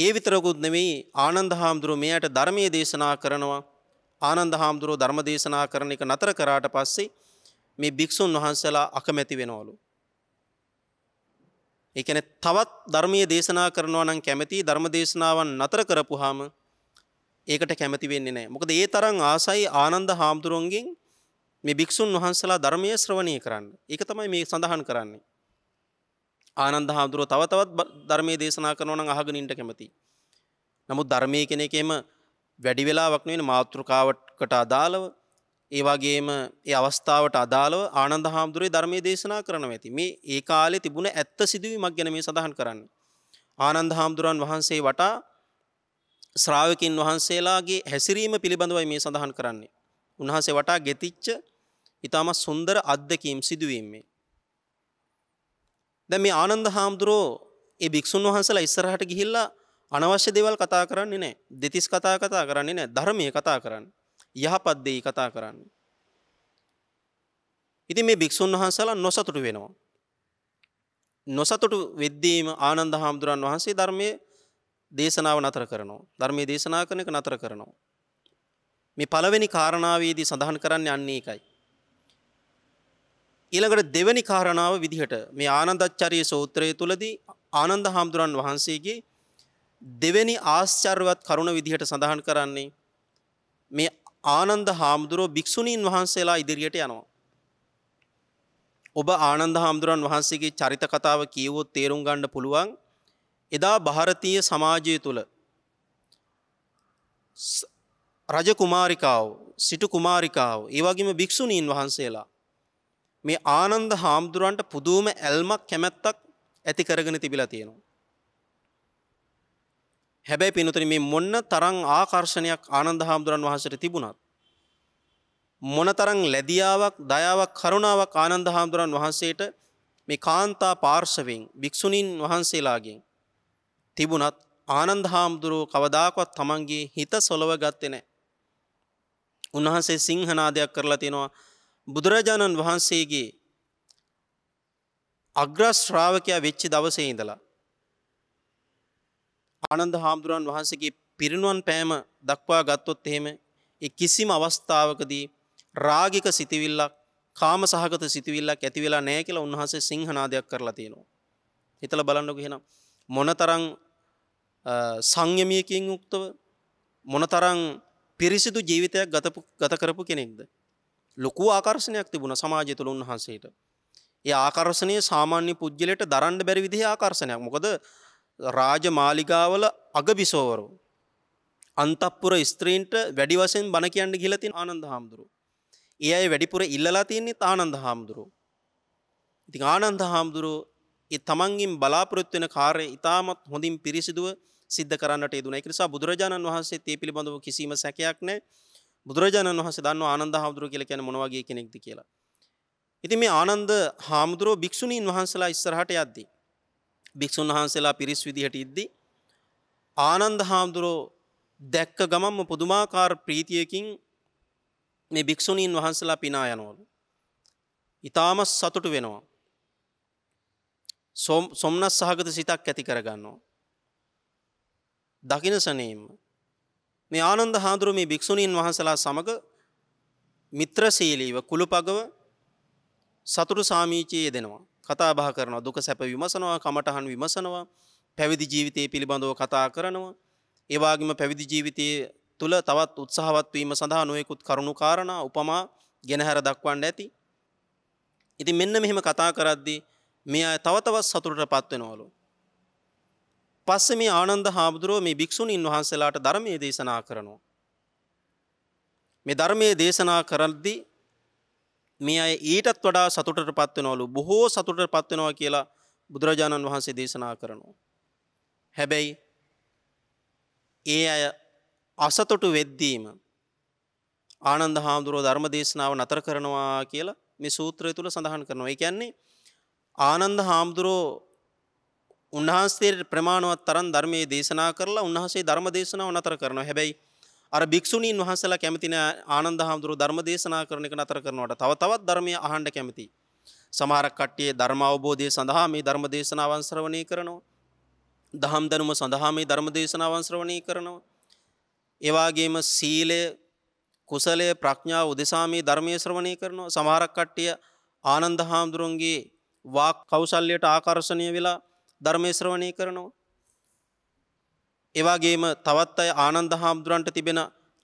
ඒ විතරකුත් නෙමෙයි ආනන්ද හාමුදුරුව මෙයාට ධර්මයේ දේශනා කරනවා. ආනන්ද හාමුදුරුව ධර්ම දේශනා කරන එක නතර කරාට පස්සේ මේ භික්ෂුන් වහන්සේලා අකමැති වෙනවලු. ඒ කියන්නේ තවත් ධර්මයේ දේශනා කරනවා නම් කැමැති, ධර්ම දේශනාවන් නතර කරපුවාම ඒකට කැමැති වෙන්නේ නැහැ. මොකද ඒ තරම් ආසයි ආනන්ද හාමුදුරුවන්ගෙන් මේ භික්ෂුන් වහන්සේලා ධර්මයේ ශ්‍රවණය කරන්න. ඒක තමයි මේ සඳහන් කරන්නේ. ආනන්ද හාමුදුරුව තව තවත් ධර්මයේ දේශනා කරනවා නම් අහගෙන ඉන්න කැමති. නමුත් ධර්මයේ කෙනෙක්ම වැඩි වෙලාවක් නෙවෙයි මාත්‍රකාවකට අදාළව, ඒ වගේම ඒ අවස්ථාවට අදාළව ආනන්ද හාමුදුරුවේ ධර්මයේ දේශනා කරනවා ඇති. මේ ඒ කාලේ තිබුණ ඇත්ත සිදුවීමක් ගැන මේ සඳහන් කරන්නේ. ආනන්ද හාමුදුරන් වහන්සේ වටා ශ්‍රාවකින් වහන්සේලාගේ හැසිරීම පිළිබඳවයි මේ සඳහන් කරන්නේ. උන්වහන්සේ වටා ගෙතිච්ච ඊටමත් සුන්දර අත්දැකීම් සිදුවීම් මේ. දැන් මේ ආනන්ද හාමුදුරුව ඒ භික්ෂුන් වහන්සේලා ඉස්සරහට ගිහිල්ලා අනවශ්‍ය දේවල් කතා කරන්නේ නැහැ. දෙතිස් කතා කරන්නේ නැහැ. ධර්මයේ කතා කරන්නේ. යහපත් දේ කතා කරන්නේ. ඉතින් මේ භික්ෂුන් වහන්සේලා නොසතුටු වෙනවා. නොසතුටු වෙද්දීම ආනන්ද හාමුදුරන් වහන්සේ ධර්මයේ දේශනාව නතර කරනවා. ධර්මයේ දේශනා කරන එක නතර කරනවා. මේ පළවෙනි කාරණාවේදී සඳහන් කරන්නේ අන්න ඒකයි. ඊළඟට දෙවෙනි කාරණාව විදිහට මේ ආනන්දච්ඡරිය සූත්‍රයේ තුලදී ආනන්ද හාමුදුරන් වහන්සේගේ දෙවෙනි ආශ්චර්යවත් කරුණ විදිහට සඳහන් කරන්නේ මේ ආනන්ද හාමුදුරෝ භික්ෂුණීන් වහන්සේලා ඉදිරියට යනවා. ඔබ ආනන්ද හාමුදුරන් වහන්සේගේ චරිත කතාව කියවොත් තේරුම් ගන්න පුළුවන් එදා ಭಾರತೀಯ සමාජය තුල රජ කුමාරිකාව, සිටු කුමාරිකාව, ඒ වගේම භික්ෂුණීන් වහන්සේලා මේ ආනන්ද හාමුදුරන්ට පුදුම ඇල්මක්, කැමැත්තක් ඇති කරගෙන තිබිලා තියෙනවා. හැබැයි පින්වතුනි මේ මොන තරම් ආකර්ෂණයක් ආනන්ද හාමුදුරන් වහන්සේට තිබුණත්, මොන තරම් ලැබියාවක්, දයාවක්, කරුණාවක් ආනන්ද හාමුදුරන් වහන්සේට මේ කාන්තා පාර්ශවෙන් භික්ෂුණීන් වහන්සේලාගෙන් තිබුණත් ආනන්ද හාමුදුරුව කවදාකවත් Tamanගේ හිත සොලව ගත්තේ නැහැ. උන්වහන්සේ සිංහනාදයක් කරලා තිනවා බුදුරජාණන් වහන්සේගේ අග්‍ර ශ්‍රාවකයා වෙච්ච දවසේ ඉඳලා ආනන්ද හාමුදුරන් වහන්සේගේ පිරිනුවන් පෑම දක්වා ගත්තොත් එහෙම ඒ කිසිම අවස්ථාවකදී රාගික සිතවිල්ලක් කාම සහගත සිතවිල්ලක් ඇති වෙලා නැහැ කියලා උන්වහන්සේ සිංහනාදයක් කරලා තියෙනවා. හිතලා බලන්නකො එහෙනම් මොනතරම් සංයමයකින් යුක්තව මොනතරම් පිරිසිදු ජීවිතයක් ගත කරපු කෙනෙක්ද. ලොකු ආකර්ෂණයක් තිබුණා සමාජය තුළ උන්වහන්සේට. ඒ ආකර්ෂණය සාමාන්‍ය පුජ්‍යලයට දරන්න බැරි විදිහේ ආකර්ෂණයක්. මොකද රාජමාලිගාවල අගබිසෝවරු අන්තපුර ස්ත්‍රීන්ට වැඩි වශයෙන් බණ කියන්න ගිහලා තියෙන ආනන්ද හාමුදුරුවෝ. ඒ අය වැඩිපුර ඉල්ලලා තින්නේ ආනන්ද හාමුදුරුවෝ. ඉතින් ආනන්ද හාමුදුරුවෝ ඒ තමන්ගින් බලාපොරොත්තු වෙන කාර්යය ඉතාමත් හොඳින් පිරිසිදුව සිද්ධ කරන්නට යෙදුණා. ඒක නිසා බුදුරජාණන් වහන්සේ තේ පිළිබඳව කිසිම සැකයක් නැහැ. බුදුරජාණන් වහන්සේ දන්නවා ආනන්ද හාමුදුරුවෝ කියලා කියන්නේ මොන වගේ කෙනෙක්ද කියලා. ඉතින් මේ ආනන්ද හාමුදුරුවෝ භික්ෂුණීන් වහන්සලා ඉස්සරහට යද්දී භික්ෂුන් වහන්සලා පිරිස් විදිහට ඉද්දී ආනන්ද හාමුදුරුවෝ දැක්ක ගමන්ම පුදුමාකාර ප්‍රීතියකින් මේ භික්ෂුණීන් වහන්සලා පිනා යනවලු. ඊටාම සතුටු වෙනවා. සොම්නස් සහගත සිතක් ඇති කරගන්නවා. දකින්නසනේම මේ ආනන්ද හාමුදුරුවෝ මේ භික්ෂුණීන් වහන්සලා සමග මිත්‍රශීලීව කුළුපගව සතුටු සාමිචියේ දෙනවා. කතා බහ කරනවා, දුක සැප විමසනවා, කමටහන් විමසනවා, පැවිදි ජීවිතය පිළිබඳව කතා කරනවා. ඒ වගේම පැවිදි ජීවිතයේ තුල තවත් උත්සාහවත් වීම සඳහා නොයෙකුත් කරුණු කාරණා උපමා ගෙනහැර දක්වන්න ඇති. ඉතින් මෙන්න මෙහෙම කතා කරද්දී මේ අය තව තවත් සතුටටපත් වෙනවලු. පස්සේ මේ ආනන්ද හාමුදුරුවෝ මේ භික්ෂුණීන් වහන්සේලාට ධර්මයේ දේශනා කරනවා. මේ ධර්මයේ දේශනා කරද්දී මේ අය ඊටත් වඩා සතුටටපත් වෙනවලු. බොහෝ සතුටටපත් වෙනවා කියලා බුදුරජාණන් වහන්සේ දේශනා කරනවා. හැබැයි ඒ අය අසතුටු වෙද්දීම ආනන්ද හාමුදුරුවෝ ධර්ම දේශනාව නතර කරනවා කියලා මේ සූත්‍රය තුල සඳහන් කරනවා. ඒ කියන්නේ ආනන්ද හාමුදුරුවෝ උන්වහන්සේට ප්‍රමාණවත් තරම් ධර්මයේ දේශනා කරලා උන්වහන්සේ ධර්ම දේශනාව නතර කරනවා. හැබැයි අර භික්ෂුණීන් වහන්සලා කැමති නැහැ ආනන්ද හාමුදුරුවෝ ධර්ම දේශනා කරන එක නතර කරනවට. තව තවත් ධර්මයේ අහන්න කැමති. සමහර කට්ටිය ධර්ම අවබෝධය සඳහා මේ ධර්ම දේශනාවන් ශ්‍රවණය කරනවා. දහම් දනුම සඳහා මේ ධර්ම දේශනාවන් ශ්‍රවණය කරනවා. ඒ වගේම සීලය, කුසලය, ප්‍රඥාව උදෙසා මේ ධර්මයේ ශ්‍රවණය කරනවා. සමහර කට්ටිය ආනන්ද හාමුදුරුවන්ගේ වාක් කෞශල්‍යයට ආකර්ෂණය වෙලා ධර්මයේ ශ්‍රවණය කරනවා. ඒ වගේම තවත් අය ආනන්ද හාමුදුරන්ට තිබෙන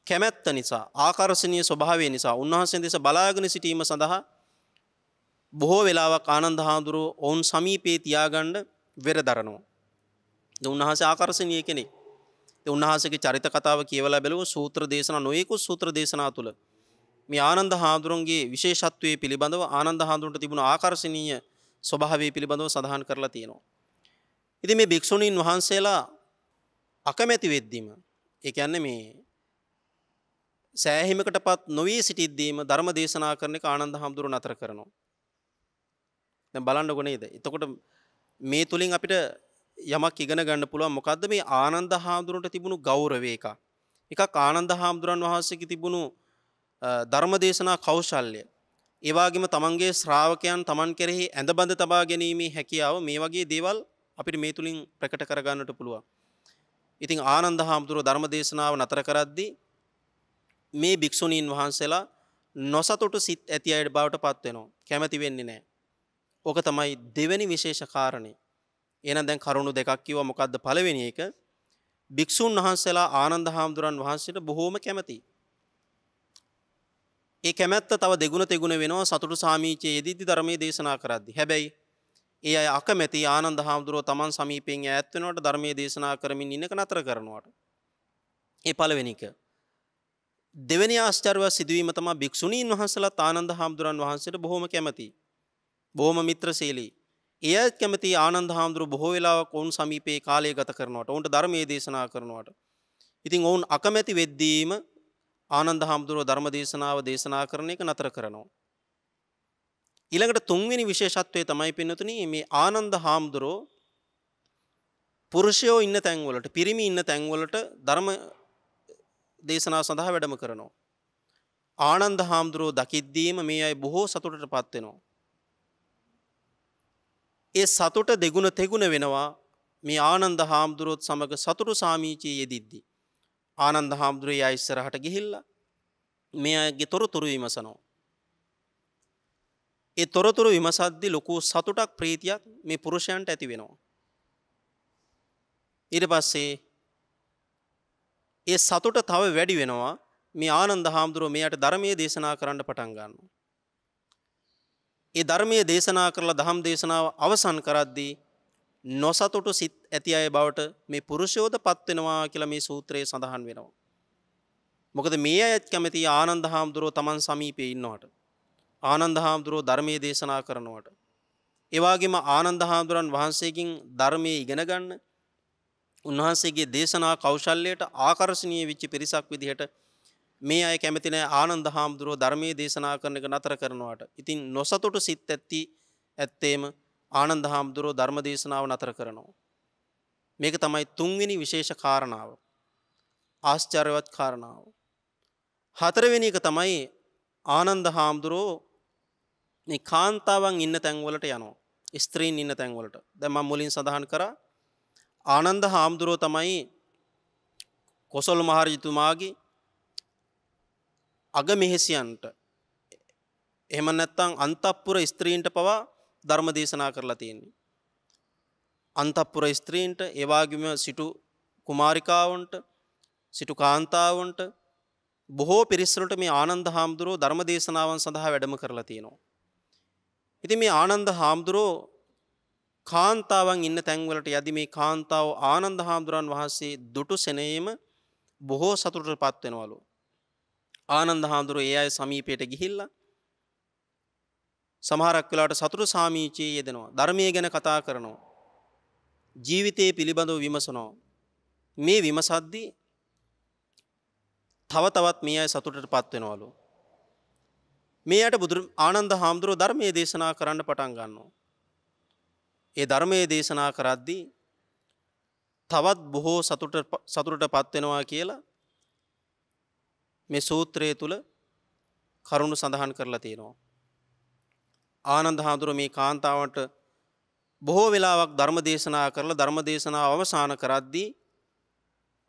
කැමැත්ත නිසා, ආකර්ෂණීය ස්වභාවය නිසා උන්වහන්සේ දෙස බලාගෙන සිටීම සඳහා බොහෝ වෙලාවක් ආනන්ද හාමුදුරුවෝ ඔවුන් සමීපේ තියාගන්න වෙරදරනවා. උන්වහන්සේ ආකර්ෂණීය කෙනෙක්. ඒ උන්වහන්සේගේ චරිත කතාව කියවලා බැලුවොත් සූත්‍ර දේශනා නොයෙකුත් සූත්‍ර දේශනා තුළ මේ ආනන්ද හාමුදුරුවන්ගේ විශේෂත්වයේ පිළිබඳව ආනන්ද හාමුදුරුවන්ට තිබුණු ආකර්ෂණීය ස්වභාවය පිළිබඳව සඳහන් කරලා තියෙනවා. ඉතින් මේ භික්ෂුණීන් වහන්සේලා අකමැති වෙද්දීම, ඒ කියන්නේ මේ සෑහීමකටපත් නොවී සිටිද්දීම ධර්ම දේශනා කරන එක ආනන්ද හාමුදුරුවෝ නතර කරනවා. දැන් බලන්නකො නේද? එතකොට මේ තුලින් අපිට යමක් ඉගෙන ගන්න පුළුවන්. මොකද්ද මේ ආනන්ද හාමුදුරුවන්ට තිබුණු ගෞරවය? එකක් ආනන්ද හාමුදුරන් වහන්සේගේ තිබුණු ධර්මදේශනා කෞශල්‍ය. ඒ වගේම තමන්ගේ ශ්‍රාවකයන් තමන් කෙරෙහි ඇඳබඳ තබා ගැනීමේ හැකියාව. මේ වගේ දේවල් අපිට මේ තුලින් ප්‍රකට කර ගන්නට පුළුවන්. ඉතින් ආනන්ද හාමුදුරුවෝ ධර්මදේශනාව නතර කරද්දී මේ භික්ෂුණීන් වහන්සේලා නොසතුටු සිත් ඇති අය බවට පත් වෙනවා. කැමැති වෙන්නේ නැහැ. ඕක තමයි දෙවෙනි විශේෂ කාරණේ. එහෙනම් දැන් කරුණු දෙකක් කිව්වා. මොකද්ද පළවෙනි එක? භික්ෂුන් වහන්සේලා ආනන්ද හාමුදුරන් වහන්සේට බොහෝම කැමැති. ඒ කැමැත්ත තව දෙගුණ තෙගුණ වෙනවා සතුටු සාමිචයේදී ධර්මයේ දේශනා කරද්දී. හැබැයි ඒ අය අකමැති ආනන්ද හාමුදුරුවෝ Taman සමීපයෙන් ඈත් වෙනකොට ධර්මයේ දේශනා කරමින් ඉන්නක නතර කරනවට. ඒ පළවෙනි එක. දෙවෙනි ආශ්චර්යවත් සිදුවීම තමයි භික්ෂුණීන් වහන්සේලා ආනන්ද හාමුදුරන් වහන්සේට බොහෝම කැමැති. බොහොම මිත්‍රශීලී. එයත් කැමති ආනන්ද හාමුදුරුවෝ බොහෝ වෙලාවක ඔවුන් සමීපේ කාලය ගත කරනවට, ඔවුන්ට ධර්මයේ දේශනා කරනවට. ඉතින් ඔවුන් අකමැති වෙද්දීම ආනන්ද හාමුදුරුවෝ ධර්ම දේශනාව දේශනා කරන එක නතර කරනවා. ඊළඟට තුන්වෙනි විශේෂත්වය තමයි පින්නතුනි මේ ආනන්ද හාමුදුරුවෝ පුරුෂයෝ ඉන්න තැන්වලට, පිරිමි ඉන්න තැන්වලට ධර්ම දේශනාව සඳහා වැඩම කරනවා. ආනන්ද හාමුදුරුවෝ දකිද්දීම මේ අය බොහෝ සතුටටපත් වෙනවා. ඒ සතුට දෙගුණ තෙගුණ වෙනවා මේ ආනන්ද හාමුදුරුවොත් සමග සතුරු සාමිචියේ යෙදිද්දී. ආනන්ද හාමුදුරුවෝ එයා ඉස්සරහට ගිහිල්ලා මේ අයගේ තොරතුරු විමසනවා. ඒ තොරතුරු විමසද්දී ලොකු සතුටක් ප්‍රීතියක් මේ පුරුෂයන්ට ඇති වෙනවා. ඊට පස්සේ ඒ සතුට තව වැඩි වෙනවා. මේ ආනන්ද හාමුදුරුවෝ මෙයාට ධර්මයේ දේශනා කරන්න පටන් ගන්නවා. ඒ ධර්මයේ දේශනා කරලා ධම් දේශනාව අවසන් කරද්දී නොසතුටු සිත් ඇති අය බවට මේ පුරුෂයෝද පත් වෙනවා කියලා මේ සූත්‍රයේ සඳහන් වෙනවා. මොකද මේ අයත් කැමති ආනන්ද හාමුදුරුවෝ Taman සමීපේ ඉන්නවට. ආනන්ද හාමුදුරුවෝ ධර්මයේ දේශනා කරනවට. ඒ වගේම ආනන්ද හාමුදුරන් වහන්සේගෙන් ධර්මයේ ඉගෙන ගන්න උන්වහන්සේගේ දේශනා කෞශල්‍යයට ආකර්ශනීය වෙච්ච පිරිසක් විදිහට මේ අය කැමති නැහැ ආනන්ද හාමුදුරුවෝ ධර්මයේ දේශනා කරන එක නතර කරනවට. ඉතින් නොසතුටු සිත් ඇත්තේම ආනන්ද හාමුදුරුවෝ ධර්ම දේශනාව නතර කරනවා. මේක තමයි තුන්වෙනි විශේෂ කාරණාව. ආශ්චර්යවත් කාරණාව. හතරවෙනි එක තමයි ආනන්ද හාමුදුරුවෝ මේ කාන්තාවන් ඉන්න තැන් වලට යනවා. ස්ත්‍රීන් ඉන්න තැන් වලට. දැන් මම මුලින් සඳහන් කරා ආනන්ද හාමුදුරුවෝ තමයි කොසල් මහ රජතුමාගේ අගමෙහෙසියන්ට එහෙම නැත්නම් අන්තප්පුර ස්ත්‍රීන්ට පවා ධර්ම දේශනා කරලා තියෙන්නේ. අන්තපුර ස්ත්‍රීන්ට, ඒ වගේම සිටු කුමාරිකාවන්ට, සිටු කාන්තාවන්ට බොහෝ පිරිසකට මේ ආනන්ද හාමුදුරුවෝ ධර්ම දේශනාවන් සඳහා වැඩම කරලා තියෙනවා. ඉතින් මේ ආනන්ද හාමුදුරුවෝ කාන්තාවන් ඉන්න තැන් වලට යදි මේ කාන්තාවෝ ආනන්ද හාමුදුරන් වහන්සේ දුටු සෙනෙම බොහෝ සතුටටපත් වෙනවලු. ආනන්ද හාමුදුරුවෝ ඒ අය සමීපයට ගිහිල්ලා සමහරක් වෙලාවට සතුරු සාමීචයේ යෙදෙනවා. ධර්මයේ ගැන කතා කරනවා. ජීවිතයේ පිළිබඳව විමසනවා. මේ විමසද්දී තව තවත් මේ අය සතුටටපත් වෙනවලු. මෙයාට ආනන්ද හාමුදුරුවෝ ධර්මයේ දේශනා කරන්න පටන් ගන්නවා. ඒ ධර්මයේ දේශනා කරද්දී තවත් බොහෝ සතුටටපත් වෙනවා කියලා මේ සූත්‍රය තුල කරුණු සඳහන් කරලා තියෙනවා. ආනන්ද හාමුදුරුවෝ මේ කාන්තාවන්ට බොහෝ වෙලාවක් ධර්ම දේශනා කරලා ධර්ම දේශනාව අවසන් කරද්දී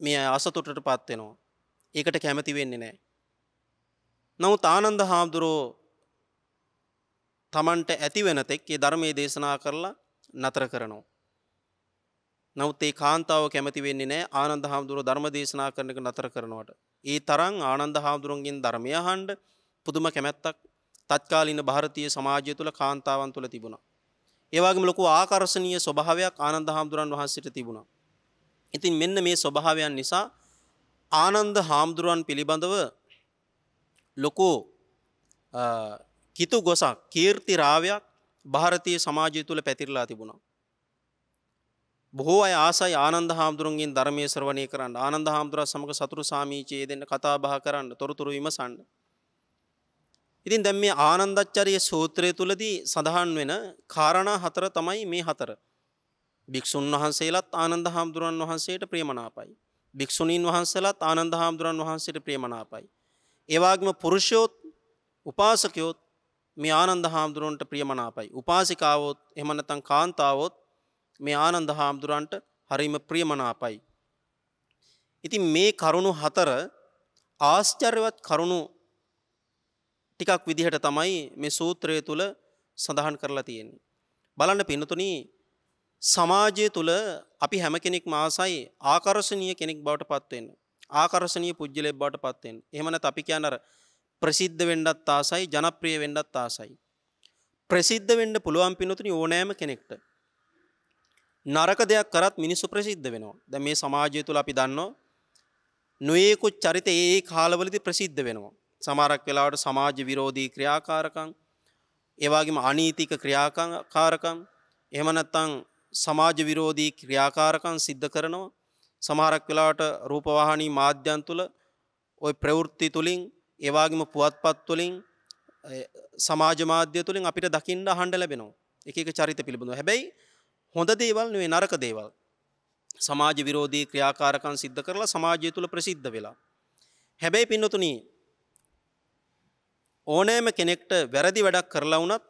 මේ අසතුටටපත් වෙනවා. ඒකට කැමති වෙන්නේ නැහැ. නමුත් ආනන්ද හාමුදුරුවෝ Tamanට ඇති වෙන තෙක් ඒ ධර්මයේ දේශනා කරලා නතර කරනවා. නමුත් ඒ කාන්තාව කැමති වෙන්නේ නැහැ ආනන්ද හාමුදුරුවෝ ධර්ම දේශනා කරන එක නතර කරනවට. ඒ තරම් ආනන්ද හාමුදුරුවන්ගෙන් ධර්මය අහන්න පුදුම කැමැත්තක් තත්කාලීන ಭಾರತೀಯ සමාජය තුල කාන්තාවන් තුල තිබුණා. ඒ වගේම ලොකු ආකර්ශනීය ස්වභාවයක් ආනන්ද හාමුදුරන් වහන්සේට තිබුණා. ඉතින් මෙන්න මේ ස්වභාවයන් නිසා ආනන්ද හාමුදුරන් පිළිබඳව ලොකු කිතු ගොසක් කීර්ති රාවයක් ಭಾರತೀಯ සමාජය තුල පැතිරලා තිබුණා. බොහෝ අය ආසයි ආනන්ද හාමුදුරන්ගෙන් ධර්මයේ ශ්‍රවණය කරන්න, ආනන්ද හාමුදුරන් සමග සතුරු සාමීචයේ දෙන්න කතා බහ කරන්න, තොරතුරු විමසන්න. ඉතින් දැන් මේ ආනන්දච්ඡරිය සූත්‍රය තුලදී සඳහන් වෙන කාරණා හතර තමයි මේ හතර. භික්ෂුන් වහන්සේලාත් ආනන්ද හාමුදුරන් වහන්සේට ප්‍රියමනාපයි. භික්ෂුණීන් වහන්සේලාත් ආනන්ද හාමුදුරන් වහන්සේට ප්‍රියමනාපයි. ඒ වගේම පුරුෂයෝත් උපාසකයෝත් මේ ආනන්ද හාමුදුරන්ට ප්‍රියමනාපයි. උපාසිකාවෝත් එහෙම නැත්නම් කාන්තාවෝත් මේ ආනන්ද හාමුදුරන්ට හරිම ප්‍රියමනාපයි. ඉතින් මේ කරුණු හතර ආශ්චර්යවත් කරුණු ටිකක් විදිහට තමයි මේ සූත්‍රය තුල සඳහන් කරලා තියෙන්නේ. බලන්න පින්නතුනි, සමාජය තුල අපි හැම කෙනෙක්ම ආසයි ආකර්ශනීය කෙනෙක් බවට පත් වෙන්න, ආකර්ශනීය පුජ්‍යලයක් බවට පත් වෙන්න. එහෙම නැත්නම් අපි කියන අර ප්‍රසිද්ධ වෙන්නත් ආසයි, ජනප්‍රිය වෙන්නත් ආසයි. ප්‍රසිද්ධ වෙන්න පුළුවන් පින්නතුනි ඕනෑම කෙනෙක්ට. නරක දෙයක් කරත් මිනිස්සු ප්‍රසිද්ධ වෙනවා. දැන් මේ සමාජය තුල අපි දන්නවා නොයේකුත් චරිත ඒ කාලවලදී ප්‍රසිද්ධ වෙනවා. සමහරක් වෙලාවට සමාජ විරෝධී ක්‍රියාකාරකම්, ඒ වගේම අනීතික ක්‍රියාකාරකම්, එහෙම නැත්නම් සමාජ විරෝධී ක්‍රියාකාරකම් සිද්ධ කරනවා. සමහරක් වෙලාවට රූපවාහිනී මාධ්‍යන් තුල ওই ප්‍රවෘත්ති තුලින්, ඒ වගේම පුවත්පත් තුලින්, සමාජ මාධ්‍ය තුලින් අපිට දකින්න අහන්න ලැබෙනවා එක එක චරිත පිළිබඳව. හැබැයි හොඳ දේවල් නෙවෙයි, නරක දේවල්. සමාජ විරෝධී ක්‍රියාකාරකම් සිද්ධ කරලා සමාජය තුල ප්‍රසිද්ධ වෙලා. හැබැයි පින්නතුණි, ඕනෑම කෙනෙක්ට වැරදි වැඩක් කරලා වුණත්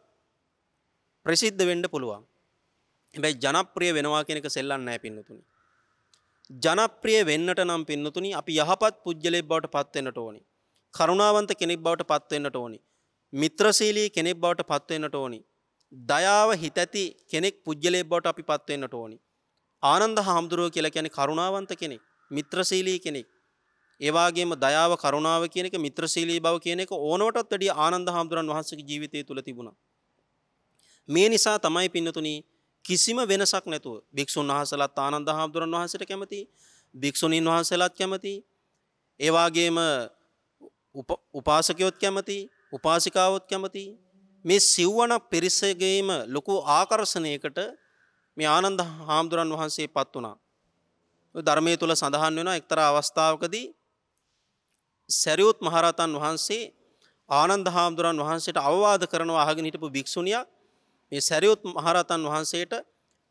ප්‍රසිද්ධ වෙන්න පුළුවන්. හැබැයි ජනප්‍රිය වෙනවා කියන එක සෙල්ලම් නෑ පින්නතුනි. ජනප්‍රිය වෙන්නට නම් පින්නතුනි අපි යහපත් පුජ්‍යලේ බවට පත් වෙන්නට ඕනි. කරුණාවන්ත කෙනෙක් බවට පත් වෙන්නට ඕනි. මිත්‍රශීලී කෙනෙක් බවට පත් වෙන්නට ඕනි. දයාව හිත ඇති කෙනෙක් පුජ්‍යලේ බවට අපි පත් වෙන්නට ඕනි. ආනන්ද හාමුදුරුවෝ කියලා කියන්නේ කරුණාවන්ත කෙනෙක්, මිත්‍රශීලී කෙනෙක්. ඒ වගේම දයාව කරුණාව කියන එක මිත්‍රශීලී බව කියන එක ඕනවටත් වැඩිය ආනන්ද හාමුදුරන් වහන්සේගේ ජීවිතය තුළ තිබුණා. මේ නිසා තමයි පින්නතුනි කිසිම වෙනසක් නැතුව භික්ෂුන් වහන්සේලාත් ආනන්ද හාමුදුරන් වහන්සේට කැමති, භික්ෂුණීන් වහන්සේලාත් කැමති, ඒ වගේම උපාසකයෝත් කැමති, උපාසිකාවෝත් කැමති. මේ සිව්වන පිරිසගේම ලොකු ආකර්ෂණයකට මේ ආනන්ද හාමුදුරන් වහන්සේපත් වුණා. ධර්මයේ තුල සඳහන් වෙනවා එක්තරා අවස්ථාවකදී සරියුත් මහරහතන් වහන්සේ ආනන්ද හාමුදුරන් වහන්සේට අවවාද කරනවා. අහගෙන හිටපු භික්ෂුණියක් මේ සරියුත් මහරහතන් වහන්සේට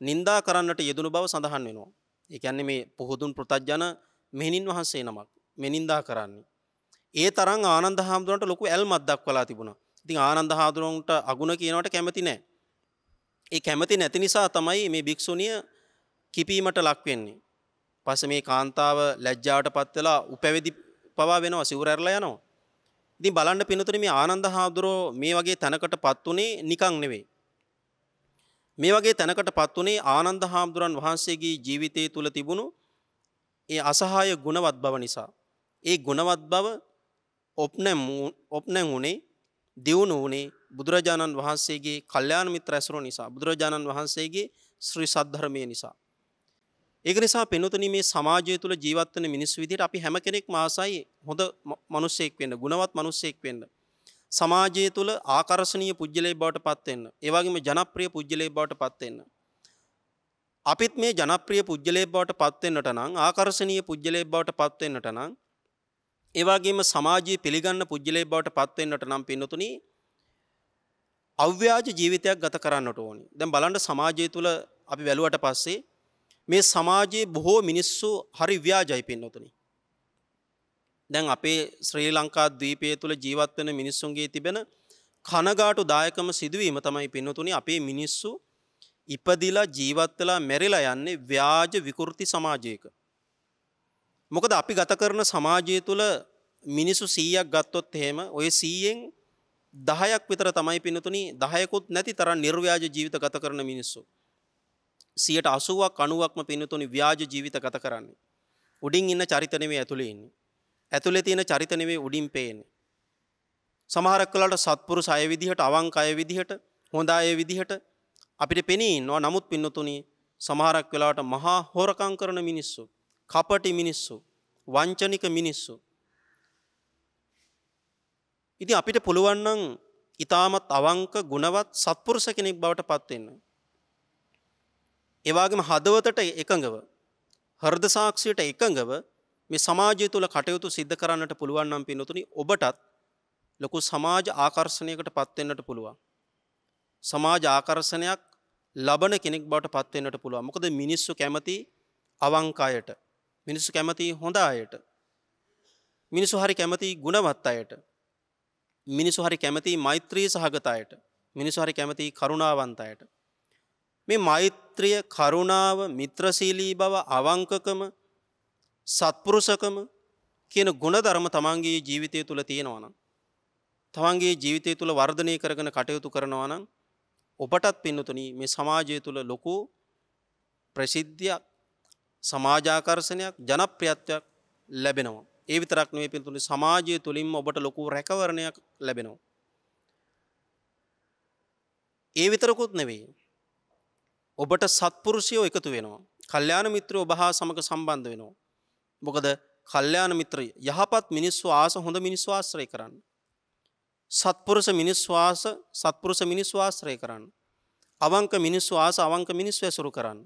නිඳා කරන්නට යෙදුණු බව සඳහන් වෙනවා. ඒ කියන්නේ මේ පොහොදුන් ප්‍රත්‍යඥ මෙහෙණින් වහන්සේ නමක් මේ නිඳා කරන්නේ. ඒ තරම් ආනන්ද හාමුදුරන්ට ලොකු ඇල්මක් දක්වලා තිබුණා. ඉතින් ආනන්ද හාමුදුරන්ට අගුණ කියනවට කැමති නැහැ. ඒ කැමති නැති නිසා තමයි මේ භික්ෂුණිය කිපීමට ලක් වෙන්නේ. පස්සේ මේ කාන්තාව ලැජ්ජාවටපත් වෙලා උපැවිදි පවා වෙනවා, සිවුර ඇරලා යනවා. ඉතින් බලන්න පින්නතුනි මේ ආනන්ද හාමුදුරුවෝ මේ වගේ තැනකටපත් උනේ නිකන් නෙවෙයි. මේ වගේ තැනකටපත් උනේ ආනන්ද හාමුදුරන් වහන්සේගේ ජීවිතයේ තුල තිබුණු ඒ අසහාය ගුණවත් බව නිසා. ඒ ගුණවත් බව ඔප්නැමුනේ දියුණුනේ බුදුරජාණන් වහන්සේගේ කල්යාණ මිත්‍ර ඇසුර නිසා, බුදුරජාණන් වහන්සේගේ ශ්‍රී සද්ධර්මයේ නිසා. ඒක නිසා පින්නතුනි මේ සමාජය තුළ ජීවත් වෙන මිනිස්සු විදිහට අපි හැම කෙනෙක්ම ආසයි හොඳ මිනිස්සෙක් වෙන්න, ගුණවත් මිනිස්සෙක් වෙන්න. සමාජය තුළ ආකර්ශනීය පුජ්‍යලේ බවට පත් වෙන්න. ඒ වගේම ජනප්‍රිය පුජ්‍යලේ බවට පත් වෙන්න. අපිත් මේ ජනප්‍රිය පුජ්‍යලේ බවට පත් වෙන්නට නම්, ආකර්ශනීය පුජ්‍යලේ බවට පත් වෙන්නට නම්, ඒ වගේම සමාජයේ පිළිගන්න පුජ්‍යලේ බවට පත් වෙන්නට නම් පින්නතුනි අව්‍යාජ ජීවිතයක් ගත කරන්නට ඕනි. දැන් බලන්න සමාජය තුළ අපි වැළුවට පස්සේ මේ සමාජයේ බොහෝ මිනිස්සු හරි ව්‍යාජයි පින්නතුනි. දැන් අපේ ශ්‍රී ලංකා ද්වීපය තුල ජීවත් වෙන මිනිස්සුන්ගේ තිබෙන කනගාටුදායකම සිදුවීම තමයි පින්නතුනි අපේ මිනිස්සු ඉපදිලා ජීවත් වෙලා මැරිලා යන්නේ ව්‍යාජ විකෘති සමාජයක. මොකද අපි ගත කරන සමාජය තුල මිනිස්සු 100ක් ගත්තොත් එහෙම ওই 100න් 10ක් විතර තමයි පින්නතුනි 10කුත් නැති තරම් නිර්ව්‍යාජ ජීවිත ගත කරන මිනිස්සු. 80%ක්ම පින්නතුනි ව්‍යාජ ජීවිත ගත කරන්නේ. උඩින් ඉන්න චරිත නෙමෙයි ඇතුලේ ඉන්නේ. ඇතුලේ තියෙන චරිත නෙමෙයි උඩින් පේන්නේ. සමහරක් වෙලාවට සත්පුරුෂ අය විදිහට, අවංක අය විදිහට, හොඳ අය විදිහට අපිට පෙනී ඉන්නවා. නමුත් පින්නතුනි සමහරක් වෙලාවට මහා හොරකම් කරන මිනිස්සු, කපටි මිනිස්සු, වංචනික මිනිස්සු. ඉතින් අපිට පුළුවන් නම් ඊටමත් අවංක, ගුණවත්, සත්පුරුෂ කෙනෙක් බවට පත් වෙන්න. ඒ වගේම හදවතට එකඟව, හෘද සාක්ෂියට එකඟව මේ සමාජය තුල කටයුතු සිද්ධ කරන්නට පුළුවන් නම් පින්නතුනි ඔබටත් ලොකු සමාජ ආකර්ෂණයකට පත් වෙන්නට පුළුවන්. සමාජ ආකර්ෂණයක් ලබන කෙනෙක් බවට පත් වෙන්නට පුළුවන්. මොකද මිනිස්සු කැමති අවංක අයට, මිනිස්සු කැමති හොඳ අයට, මිනිස්සු හරි කැමති ගුණවත් අයට, මිනිස්සු හරි කැමති මෛත්‍රී සහගත අයට, මිනිස්සු හරි කැමති කරුණාවන්ත අයට. මේ මෛත්‍රිය, කරුණාව, මිත්‍රශීලී බව, අවංකකම, සත්පුරුෂකම කියන ගුණධර්ම තමන්ගේ ජීවිතය තුළ තියෙනවා නම්, තමන්ගේ ජීවිතය තුළ වර්ධනය කරගෙන කටයුතු කරනවා නම් ඔබටත් පින්නතුනි මේ සමාජය තුළ ලොකු ප්‍රසිද්ධියක්, සමාජාකර්ෂණයක්, ජනප්‍රියත්වයක් ලැබෙනවා. ඒ විතරක් නෙවෙයි පින්නතුනි සමාජය තුළින්ම ඔබට ලොකු රැකවරණයක් ලැබෙනවා. ඒ විතරකුත් නෙවෙයි ඔබට සත්පුරුෂයෝ එකතු වෙනවා. කල්යාණ මිත්‍රයෝ ඔබ හා සමග සම්බන්ධ වෙනවා. මොකද කල්යාණ මිත්‍රය යහපත් මිනිස්සු ආස, හොඳ මිනිස්සු ආශ්‍රය කරන්න. සත්පුරුෂ මිනිස්සු ආස, සත්පුරුෂ මිනිස්සු ආශ්‍රය කරන්න. අවංක මිනිස්සු ආස, අවංක මිනිස්සු ඇසුරු කරන්න.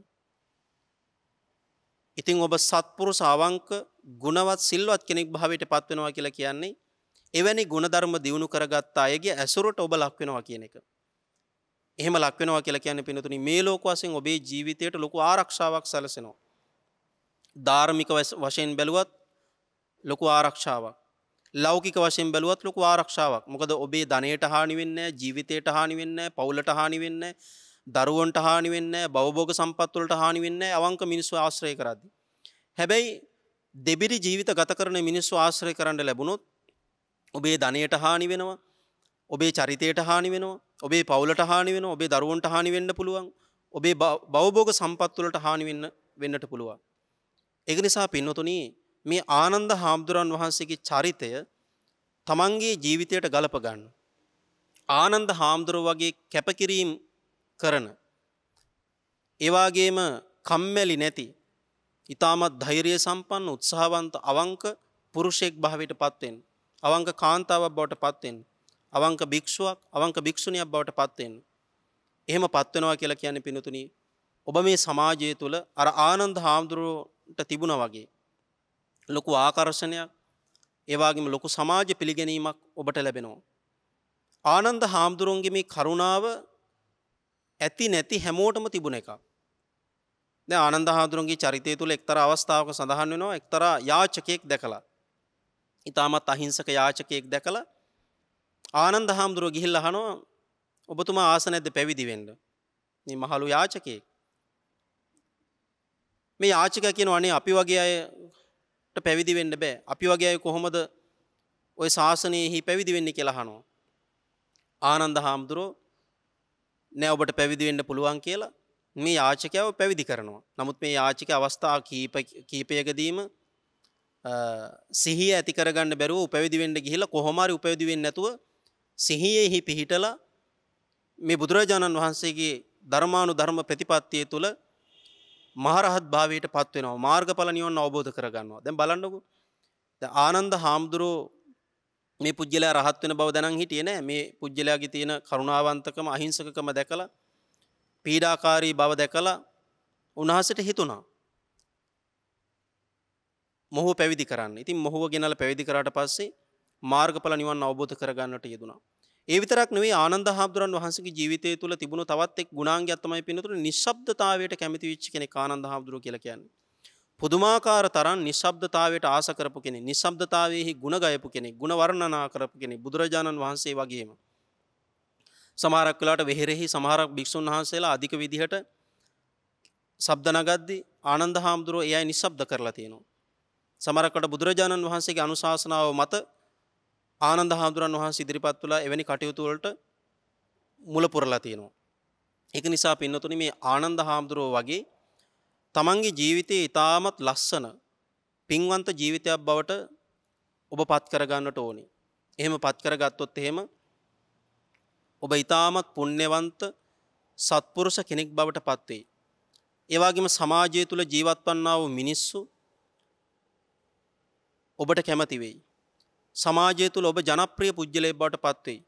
ඉතින් ඔබ සත්පුරුෂ, අවංක, ගුණවත්, සිල්වත් කෙනෙක් භාවයට පත් වෙනවා කියලා කියන්නේ එවැනි ගුණධර්ම දියුණු කරගත් අයගේ ඇසුරට ඔබ ලක් වෙනවා කියන එක. එහෙම ලක් වෙනවා කියලා කියන්නේ පින්නතුනි මේ ලෝක වශයෙන් ඔබේ ජීවිතයට ලොකු ආරක්ෂාවක් සැලසෙනවා. ධාර්මික වශයෙන් බැලුවත් ලොකු ආරක්ෂාවක්, ලෞකික වශයෙන් බැලුවත් ලොකු ආරක්ෂාවක්. මොකද ඔබේ ධනයට හානි වෙන්නේ නැහැ, ජීවිතයට හානි වෙන්නේ නැහැ, පවුලට හානි වෙන්නේ නැහැ, දරුවන්ට හානි වෙන්නේ නැහැ, භවභෝග සම්පත් වලට හානි වෙන්නේ නැහැ අවංක මිනිස්සු ආශ්‍රය කරද්දී. හැබැයි දෙබිරි ජීවිත ගත කරන මිනිස්සු ආශ්‍රය කරන්න ලැබුණොත් ඔබේ ධනයට හානි වෙනවා, ඔබේ චරිතයට හානි වෙනවා, ඔබේ පවුලට හානි වෙනවා, ඔබේ දරුවන්ට හානි වෙන්න පුළුවන්, ඔබේ භවභෝග සම්පත් වලට හානි වෙන්නට පුළුවන්. ඒක නිසා පින්නතුණි මේ ආනන්ද හාමුදුරන් වහන්සේගේ චරිතය තමන්ගේ ජීවිතයට ගලප ගන්න. ආනන්ද හාමුදුරුවෝ වගේ කැපකිරීම කරන, ඒ වගේම කම්මැලි නැති, ඉතාමත් ධෛර්ය සම්පන්න, උත්සාහවන්ත, අවංක පුරුෂයෙක් භාවයට පත් වෙන, අවංක කාන්තාවක් බවට පත් වෙන, අවංක භික්ෂුවක්, අවංක භික්ෂුණියක් බවට පත් වෙන. එහෙම පත් වෙනවා කියලා කියන්නේ පින්තුණි ඔබ මේ සමාජය තුළ අර ආනන්ද හාමුදුරුවන්ට තිබුණා වගේ ලොකු ආකර්ෂණයක්, ඒ වගේම ලොකු සමාජ පිළිගැනීමක් ඔබට ලැබෙනවා. ආනන්ද හාමුදුරුවන්ගේ මේ කරුණාව ඇති නැති හැමෝටම තිබුණ එකක්. දැන් ආනන්ද හාමුදුරුවන්ගේ චරිතය තුළ එක්තරා අවස්ථාවක සඳහන් වෙනවා එක්තරා යාචකයෙක් දැකලා, ඊටමත් අහිංසක යාචකයෙක් දැකලා ආනන්ද හාමුදුරුවෝ ගිහිල්ලා අහනවා ඔබතුමා ආස නැද්ද පැවිදි වෙන්න? මේ මහලු යාචකයෙක්. මේ යාචකයා කියනවා අනේ අපි වගේ අයට පැවිදි වෙන්න බෑ. අපි වගේ අය කොහොමද ওই ශාසනයෙහි පැවිදි වෙන්නේ කියලා අහනවා. ආනන්ද හාමුදුරුවෝ නෑ ඔබට පැවිදි වෙන්න පුළුවන් කියලා මේ යාචකයාව පැවිදි කරනවා. නමුත් මේ යාචක අවස්ථා කීපයකදීම සිහිය ඇති කරගන්න බැරුව උපැවිදි වෙන්න ගිහිල්ලා කොහොම හරි උපැවිදි වෙන්නේ නැතුව සිහියෙහි පිහිටලා මේ බුදුරජාණන් වහන්සේගේ ධර්මානුධර්ම ප්‍රතිපත්තිය තුළ මහරහත් භාවයට පත් වෙනවා, මාර්ගඵල නිවන් අවබෝධ කරගන්නවා. දැන් බලන්නකෝ. දැන් ආනන්ද හාමුදුරුවෝ මේ පුජ්‍යලයා රහත් වෙන බව දැනන් හිටියේ නෑ. මේ පුජ්‍යලයාගේ තියෙන කරුණාවන්තකම, අහිංසකකම දැකලා, පීඩාකාරී බව දැකලා උන්වහන්සේට හිතුණා මොහු පැවිදි කරන්න. ඉතින් මොහුව ගෙනලා පැවිදි කරාට පස්සේ මාර්ගඵල නිවන් අවබෝධ කරගන්නට යෙදුණා. ඒ විතරක් නෙවෙයි ආනන්ද හාමුදුරන් වහන්සේගේ ජීවිතය තුළ තිබුණු තවත් එක් ගුණාංගයක් තමයි පින්නතුනේ නිශ්ශබ්දතාවයට කැමති වෙච්ච කෙනෙක් ආනන්ද හාමුදුරුවෝ කියලා කියන්නේ. පුදුමාකාර තරම් නිශ්ශබ්දතාවයට ආස කරපු කෙනෙක්, නිශ්ශබ්දතාවයේහි ගුණ ගයපු කෙනෙක්, ගුණ වර්ණනා කරපු කෙනෙක් බුදුරජාණන් වහන්සේ වගේම. සමහරක් වෙලාවට වෙහෙරෙහි සමහරක් භික්ෂුන් වහන්සේලා අධික විදිහට ශබ්ද නගද්දී ආනන්ද හාමුදුරුවෝ එයයි නිශ්ශබ්ද කරලා තියෙනවා. සමහරකට බුදුරජාණන් වහන්සේගේ අනුශාසනාව මත ආනන්ද හාමුදුරන් වහන්සේ ඉදිරිපත් වුණා එවැනි කටයුතු වලට මුල පුරලා තියෙනවා. ඒක නිසා පින්නතුනි මේ ආනන්ද හාමුදුරුවෝ වගේ තමන්ගේ ජීවිතයේ ඉතාමත් ලස්සන පින්වන්ත ජීවිතයක් බවට ඔබ පත් කරගන්නට ඕනේ. එහෙම පත් කරගත්තොත් එහෙම ඔබ ඉතාමත් පුණ්‍යවන්ත සත්පුරුෂ කෙනෙක් බවට පත් වෙයි. ඒ වගේම සමාජය තුළ ජීවත් වන්නා වූ මිනිස්සු ඔබට කැමති වෙයි. සමාජය තුළ ඔබ ජනප්‍රිය පුජ්‍යලයෙක් බවට පත් වෙයි.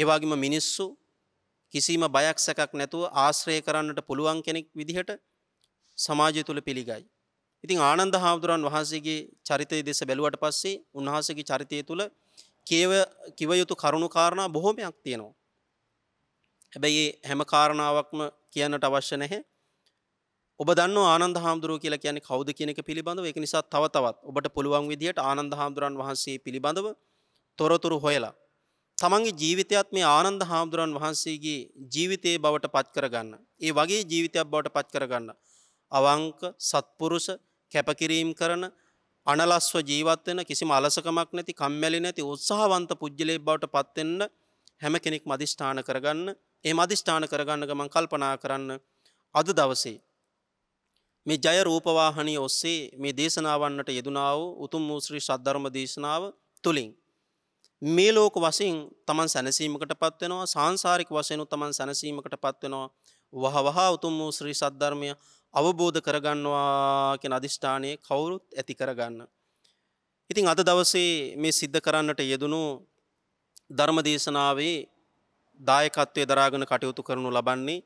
ඒ වගේම මිනිස්සු කිසිම බයක් සැකක් නැතුව ආශ්‍රය කරන්නට පුළුවන් කෙනෙක් විදිහට සමාජය තුළ පිළිගයි. ඉතින් ආනන්ද හාමුදුරන් වහන්සේගේ චරිතය දෙස බැලුවට පස්සේ උන්වහන්සේගේ චරිතය තුළ කිව යුතු කරුණු කාරණා බොහොමයක් තියෙනවා. හැබැයි හැම කාරණාවක්ම කියන්නට අවශ්‍ය නැහැ. ඔබ දන්නවා ආනන්ද හාමුදුරුවෝ කියලා කියන්නේ කවුද කියන එක පිළිබඳව. ඒක නිසා තව තවත් ඔබට පුළුවන් විදිහට ආනන්ද හාමුදුරන් වහන්සේ පිළිබඳව තොරතුරු හොයලා තමන්ගේ ජීවිතයත් මේ ආනන්ද හාමුදුරන් වහන්සේගේ ජීවිතයේ බවට පත් කරගන්න. ඒ වගේ ජීවිතයක් බවට පත් කරගන්න. අවංක, සත්පුරුෂ, කැපකිරීම කරන, අනලස්ව ජීවත් වෙන, කිසිම අලසකමක් නැති, කම්මැලි නැති, උත්සාහවන්ත පුජ්‍යලයෙක් බවට පත් වෙන්න හැම කෙනෙක්ම අදිෂ්ඨාන කරගන්න. එහෙම අදිෂ්ඨාන කරගන්න ගමන් කල්පනා කරන්න අද දවසේ මේ ජය රූපවාහිනිය ඔස්සේ මේ දේශනාවන්නට යෙදුනා වූ උතුම් වූ ශ්‍රී සද්ධර්ම දේශනාව තුලින් මේ ලෝක වශයෙන් තමන් සැනසීමකටපත් වෙනවා, සාංශාරික වශයෙන් තමන් සැනසීමකටපත් වෙනවා, වහවහ උතුම් වූ ශ්‍රී සද්ධර්මය අවබෝධ කරගන්නවා කියන අදිෂ්ඨානය කවුරුත් ඇති කරගන්න. ඉතින් අද දවසේ මේ සිද්ධ කරන්නට යෙදුණු ධර්ම දේශනාවේ දායකත්වයේ දරාගෙන කටයුතු කරනු ලබන්නේ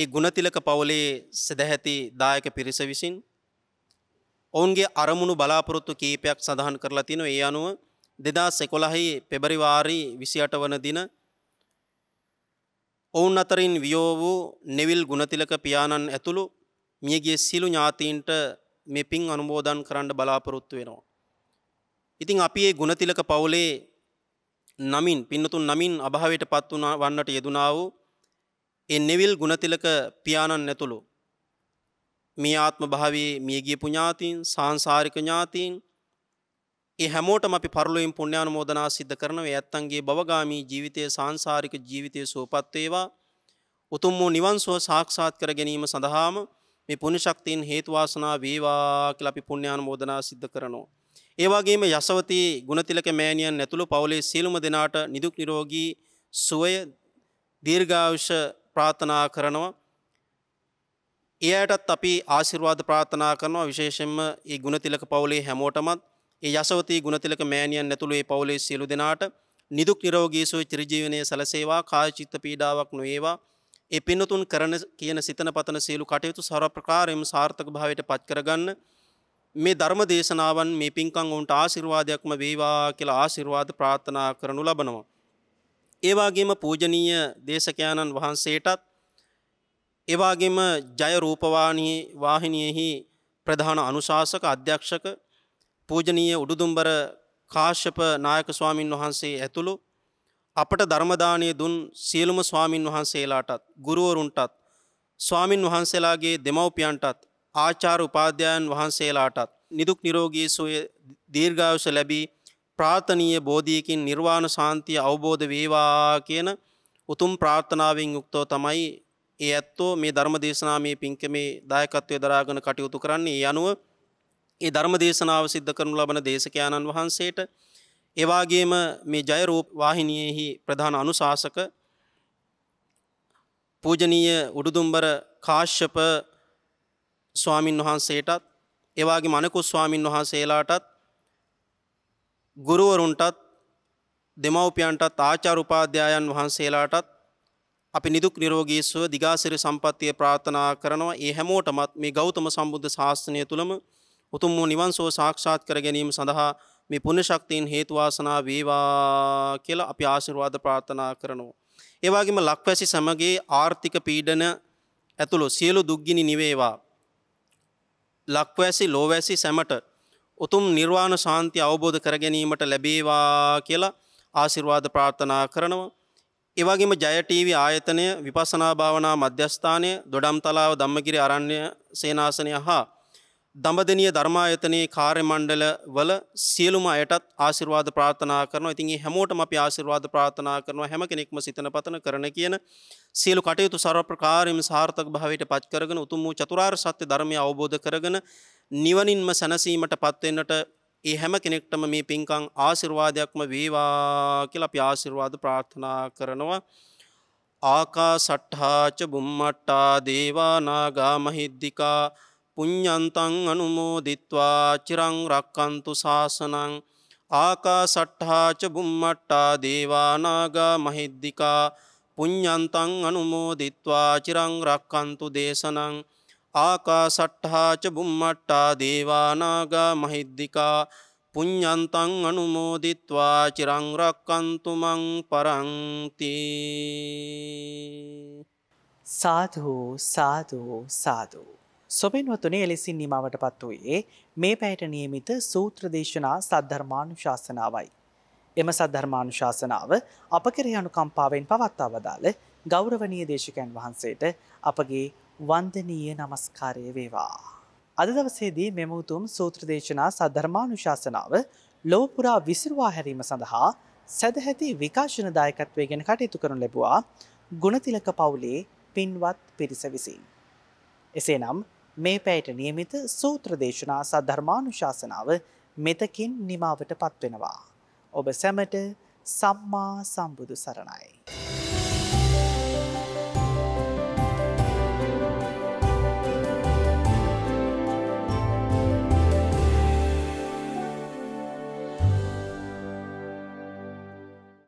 ඒ ගුණතිලක පවුලේ සදැහැති දායක පිරිස විසින්. ඔවුන්ගේ අරමුණු බලාපොරොත්තු කීපයක් සඳහන් කරලා තිනවා. ඒ අනුව 2011 පෙබරවාරි 28 වන දින ඔවුන් අතරින් වියෝ වූ නෙවිල් ගුණතිලක පියාණන් ඇතුළු මියගිය සියලු ඥාතීන්ට මේ පින් අනුමෝදන් කරන්න බලාපොරොත්තු වෙනවා. ඉතින් අපි මේ ගුණතිලක පවුලේ නමින් පින්නතුන් නමින් අභාවයට පත් වන්නට යෙදුනා වූ ඒ නෙවිල් ගුණතිලක පියාණන් ඇතුළු මේ ආත්ම භාවයේ මියගිය පුණ්‍යාතීන් සාංශාරික ඥාතීන් ඒ හැමෝටම අපි පරිලෝකයෙන් පුණ්‍යානුමෝදනා සිද්ධ කරනවා. ඒ ඇත්තන්ගේ භවගාමී ජීවිතයේ සාංශාරික ජීවිතයේ සුවපත් වේවා. උතුම් වූ නිවන් සුව සාක්ෂාත් කර ගැනීම සඳහාම මේ පුණ්‍ය ශක්තියින් හේතු වාසනා වේවා කියලා අපි පුණ්‍යානුමෝදනා සිද්ධ කරනවා. ඒ වගේම යසවතී ගුණතිලක මෑණියන් ඇතුළු පවුලේ සියලුම දෙනාට නිදුක් නිරෝගී සුවය දීර්ඝායුෂ ප්‍රාර්ථනා කරනවා. එයාටත් අපි ආශිර්වාද ප්‍රාර්ථනා කරනවා. විශේෂයෙන්ම මේ ගුණතිලක පවුලේ හැමෝටමත් මේ යසවතී ගුණතිලක මෑණියන් ඇතුළු මේ පවුලේ සියලු දෙනාට නිදුක් නිරෝගී සුව චිර ජීවනයේ සැලසේවා. කාය චිත්ත පීඩාවක් නොවේවා. මේ පින්තුන් කරන කියන සිතන පතන සියලු කටයුතු සර්ව ප්‍රකාරයෙන්ම සාර්ථක භාවයට පත් කරගන්න මේ ධර්ම දේශනාවන් මේ පින්කම් උන්ට ආශිර්වාදයක්ම වේවා කියලා ආශිර්වාද ප්‍රාර්ථනා කරනු ලබනවා. ඒ වගේම පූජනීය දේශකයන්න් වහන්සේටත් ඒ වගේම ජය රූපවාහිනී වාහිනියෙහි ප්‍රධාන අනුශාසක අධ්‍යක්ෂක පූජනීය උඩුදුම්බර කාශ්‍යප නායක ස්වාමින් වහන්සේ ඇතුළු අපට ධර්ම දානීය දුන් සියලුම ස්වාමින් වහන්සේලාටත් ගුරුවරුන්ටත් ස්වාමින් වහන්සේලාගේ දෙමව්පියන්ටත් ආචාර්ය උපාධ්‍යයන් වහන්සේලාටත් නිදුක් නිරෝගී සුවය දීර්ඝායුෂ ලැබී ප්‍රාර්ථනීය බෝධියකින් නිර්වාණ සාන්තිය අවබෝධ වේවා කියන උතුම් ප්‍රාර්ථනාවෙන් යුක්තව තමයි ඒ ඇත්තෝ මේ ධර්මදේශනාමේ පින්කමේ දායකත්වයේ දරාගෙන කටයුතු කරන්නේ. ඒ අනුව මේ ධර්මදේශනාව සිද්ධ කරනු ලබන දේශකයන්න් වහන්සේට ඒ වගේම මේ ජය රූප වාහිනියේහි ප්‍රධාන අනුශාසක පූජනීය උඩුදුම්බර කාශ්‍යප ස්වාමින් වහන්සේටත් ඒ වගේම අනෙකුත් ස්වාමින් වහන්සේලාටත් ගුරුවරුන්ටත් දෙමව්පියන්ටත් ආචාර්ය උපාධ්‍යායන් වහන්සේලාටත් අපි නිදුක් නිරෝගී සුව දිගාසිරි සම්පන්නිය ප්‍රාර්ථනා කරනවා. ඒ හැමෝටමත් මේ ගෞතම සම්බුද්ධ ශාසනය තුලම උතුම් වූ නිවන් සුව සාක්ෂාත් කර ගැනීම සඳහා මේ පුණ්‍ය ශක්තියින් හේතු වාසනා වේවා කියලා අපි ආශිර්වාද ප්‍රාර්ථනා කරනවා. ඒ වගේම ලක්වැසි සමගියේ ආර්ථික පීඩන ඇතුළු සියලු දුක්ගිනි නිවේවා. ලක්වැසි ලෝවැසි සැමට උතුම් නිර්වාණ ශාන්තිය අවබෝධ කර ගැනීමට ලැබේවා කියලා ආශිර්වාද ප්‍රාර්ථනා කරනවා. ඒ වගේම ජය ටීවී ආයතනය විපස්සනා භාවනා මධ්‍යස්ථානය දොඩම්තලාව ධම්මගිරි ආරණ්‍ය සේනාසනය හා දඹදෙණිය ධර්මායතනයේ කාර්ය මණ්ඩල වල සියලුම අයටත් ආශිර්වාද ප්‍රාර්ථනා කරනවා. ඉතින් මේ හැමෝටම අපි ආශිර්වාද ප්‍රාර්ථනා කරනවා. හැම කෙනෙක්ම සිතන පතන කරන කියන සියලු කටයුතු සර්ව ප්‍රකාරයෙන්ම සාර්ථක භාවයට පත් කරගෙන උතුම් වූ චතුරාර්ය සත්‍ය ධර්මය අවබෝධ කරගෙන නිවනින්ම සැනසීමටපත් වෙන්නට ඒ හැම කෙනෙක්ටම මේ පින්කම් ආශිර්වාදයක්ම වේවා කියලා අපි ආශිර්වාද ප්‍රාර්ථනා කරනවා. ආකාසට්ඨා ච බුම්මට්ටා දේවා නාග මහිද්దికා පුඤ්ඤන්තං අනුමෝදිත්වා චිරං රක්칸තු ශාසනං. ආකාසට්ඨා ච බුම්මට්ටා දේවා නාග මහිද්దికා පුඤ්ඤන්තං අනුමෝදිත්වා චිරං රක්칸තු දේශනං. ආකාසට්ඨා ච බුම්මට්ටා දේවා නාග මහිද්దికා පුඤ්ඤන්තං අනුමෝදිත්වා චිරං රක්칸තු මං පරන්ති. සාදු සාදු සාදු. සොබින්වතුනි, එලෙසින් නිමවටපත් වූයේ මේ පැයට නියමිත සූත්‍ර දේශනා සද්ධර්මානුශාසනාවයි. එම සද්ධර්මානුශාසනාව අප කෙරෙහි අනුකම්පාවෙන් පවත්වා වදාළ ගෞරවනීය දේශකයන් වහන්සේට අපගේ වන්දනීය නමස්කාරය වේවා. අද දවසේදී මෙම උතුම් සූත්‍ර දේශනා සද්ධර්මානුශාසනාව ලොව පුරා විසිරුවා හැරීම සඳහා සදැහැති විකාශන දායකත්වයෙන් කටයුතු කරනු ලැබුවා ගුණතිලක පවුලේ පින්වත් පිරිස විසින්. එසේනම් මේ පැයට නියමිත සූත්‍ර දේශනා සද්ධර්මානුශාසනාව මෙතකින් නිමාවටපත් වෙනවා. ඔබ සැමට සම්මා සම්බුදු සරණයි.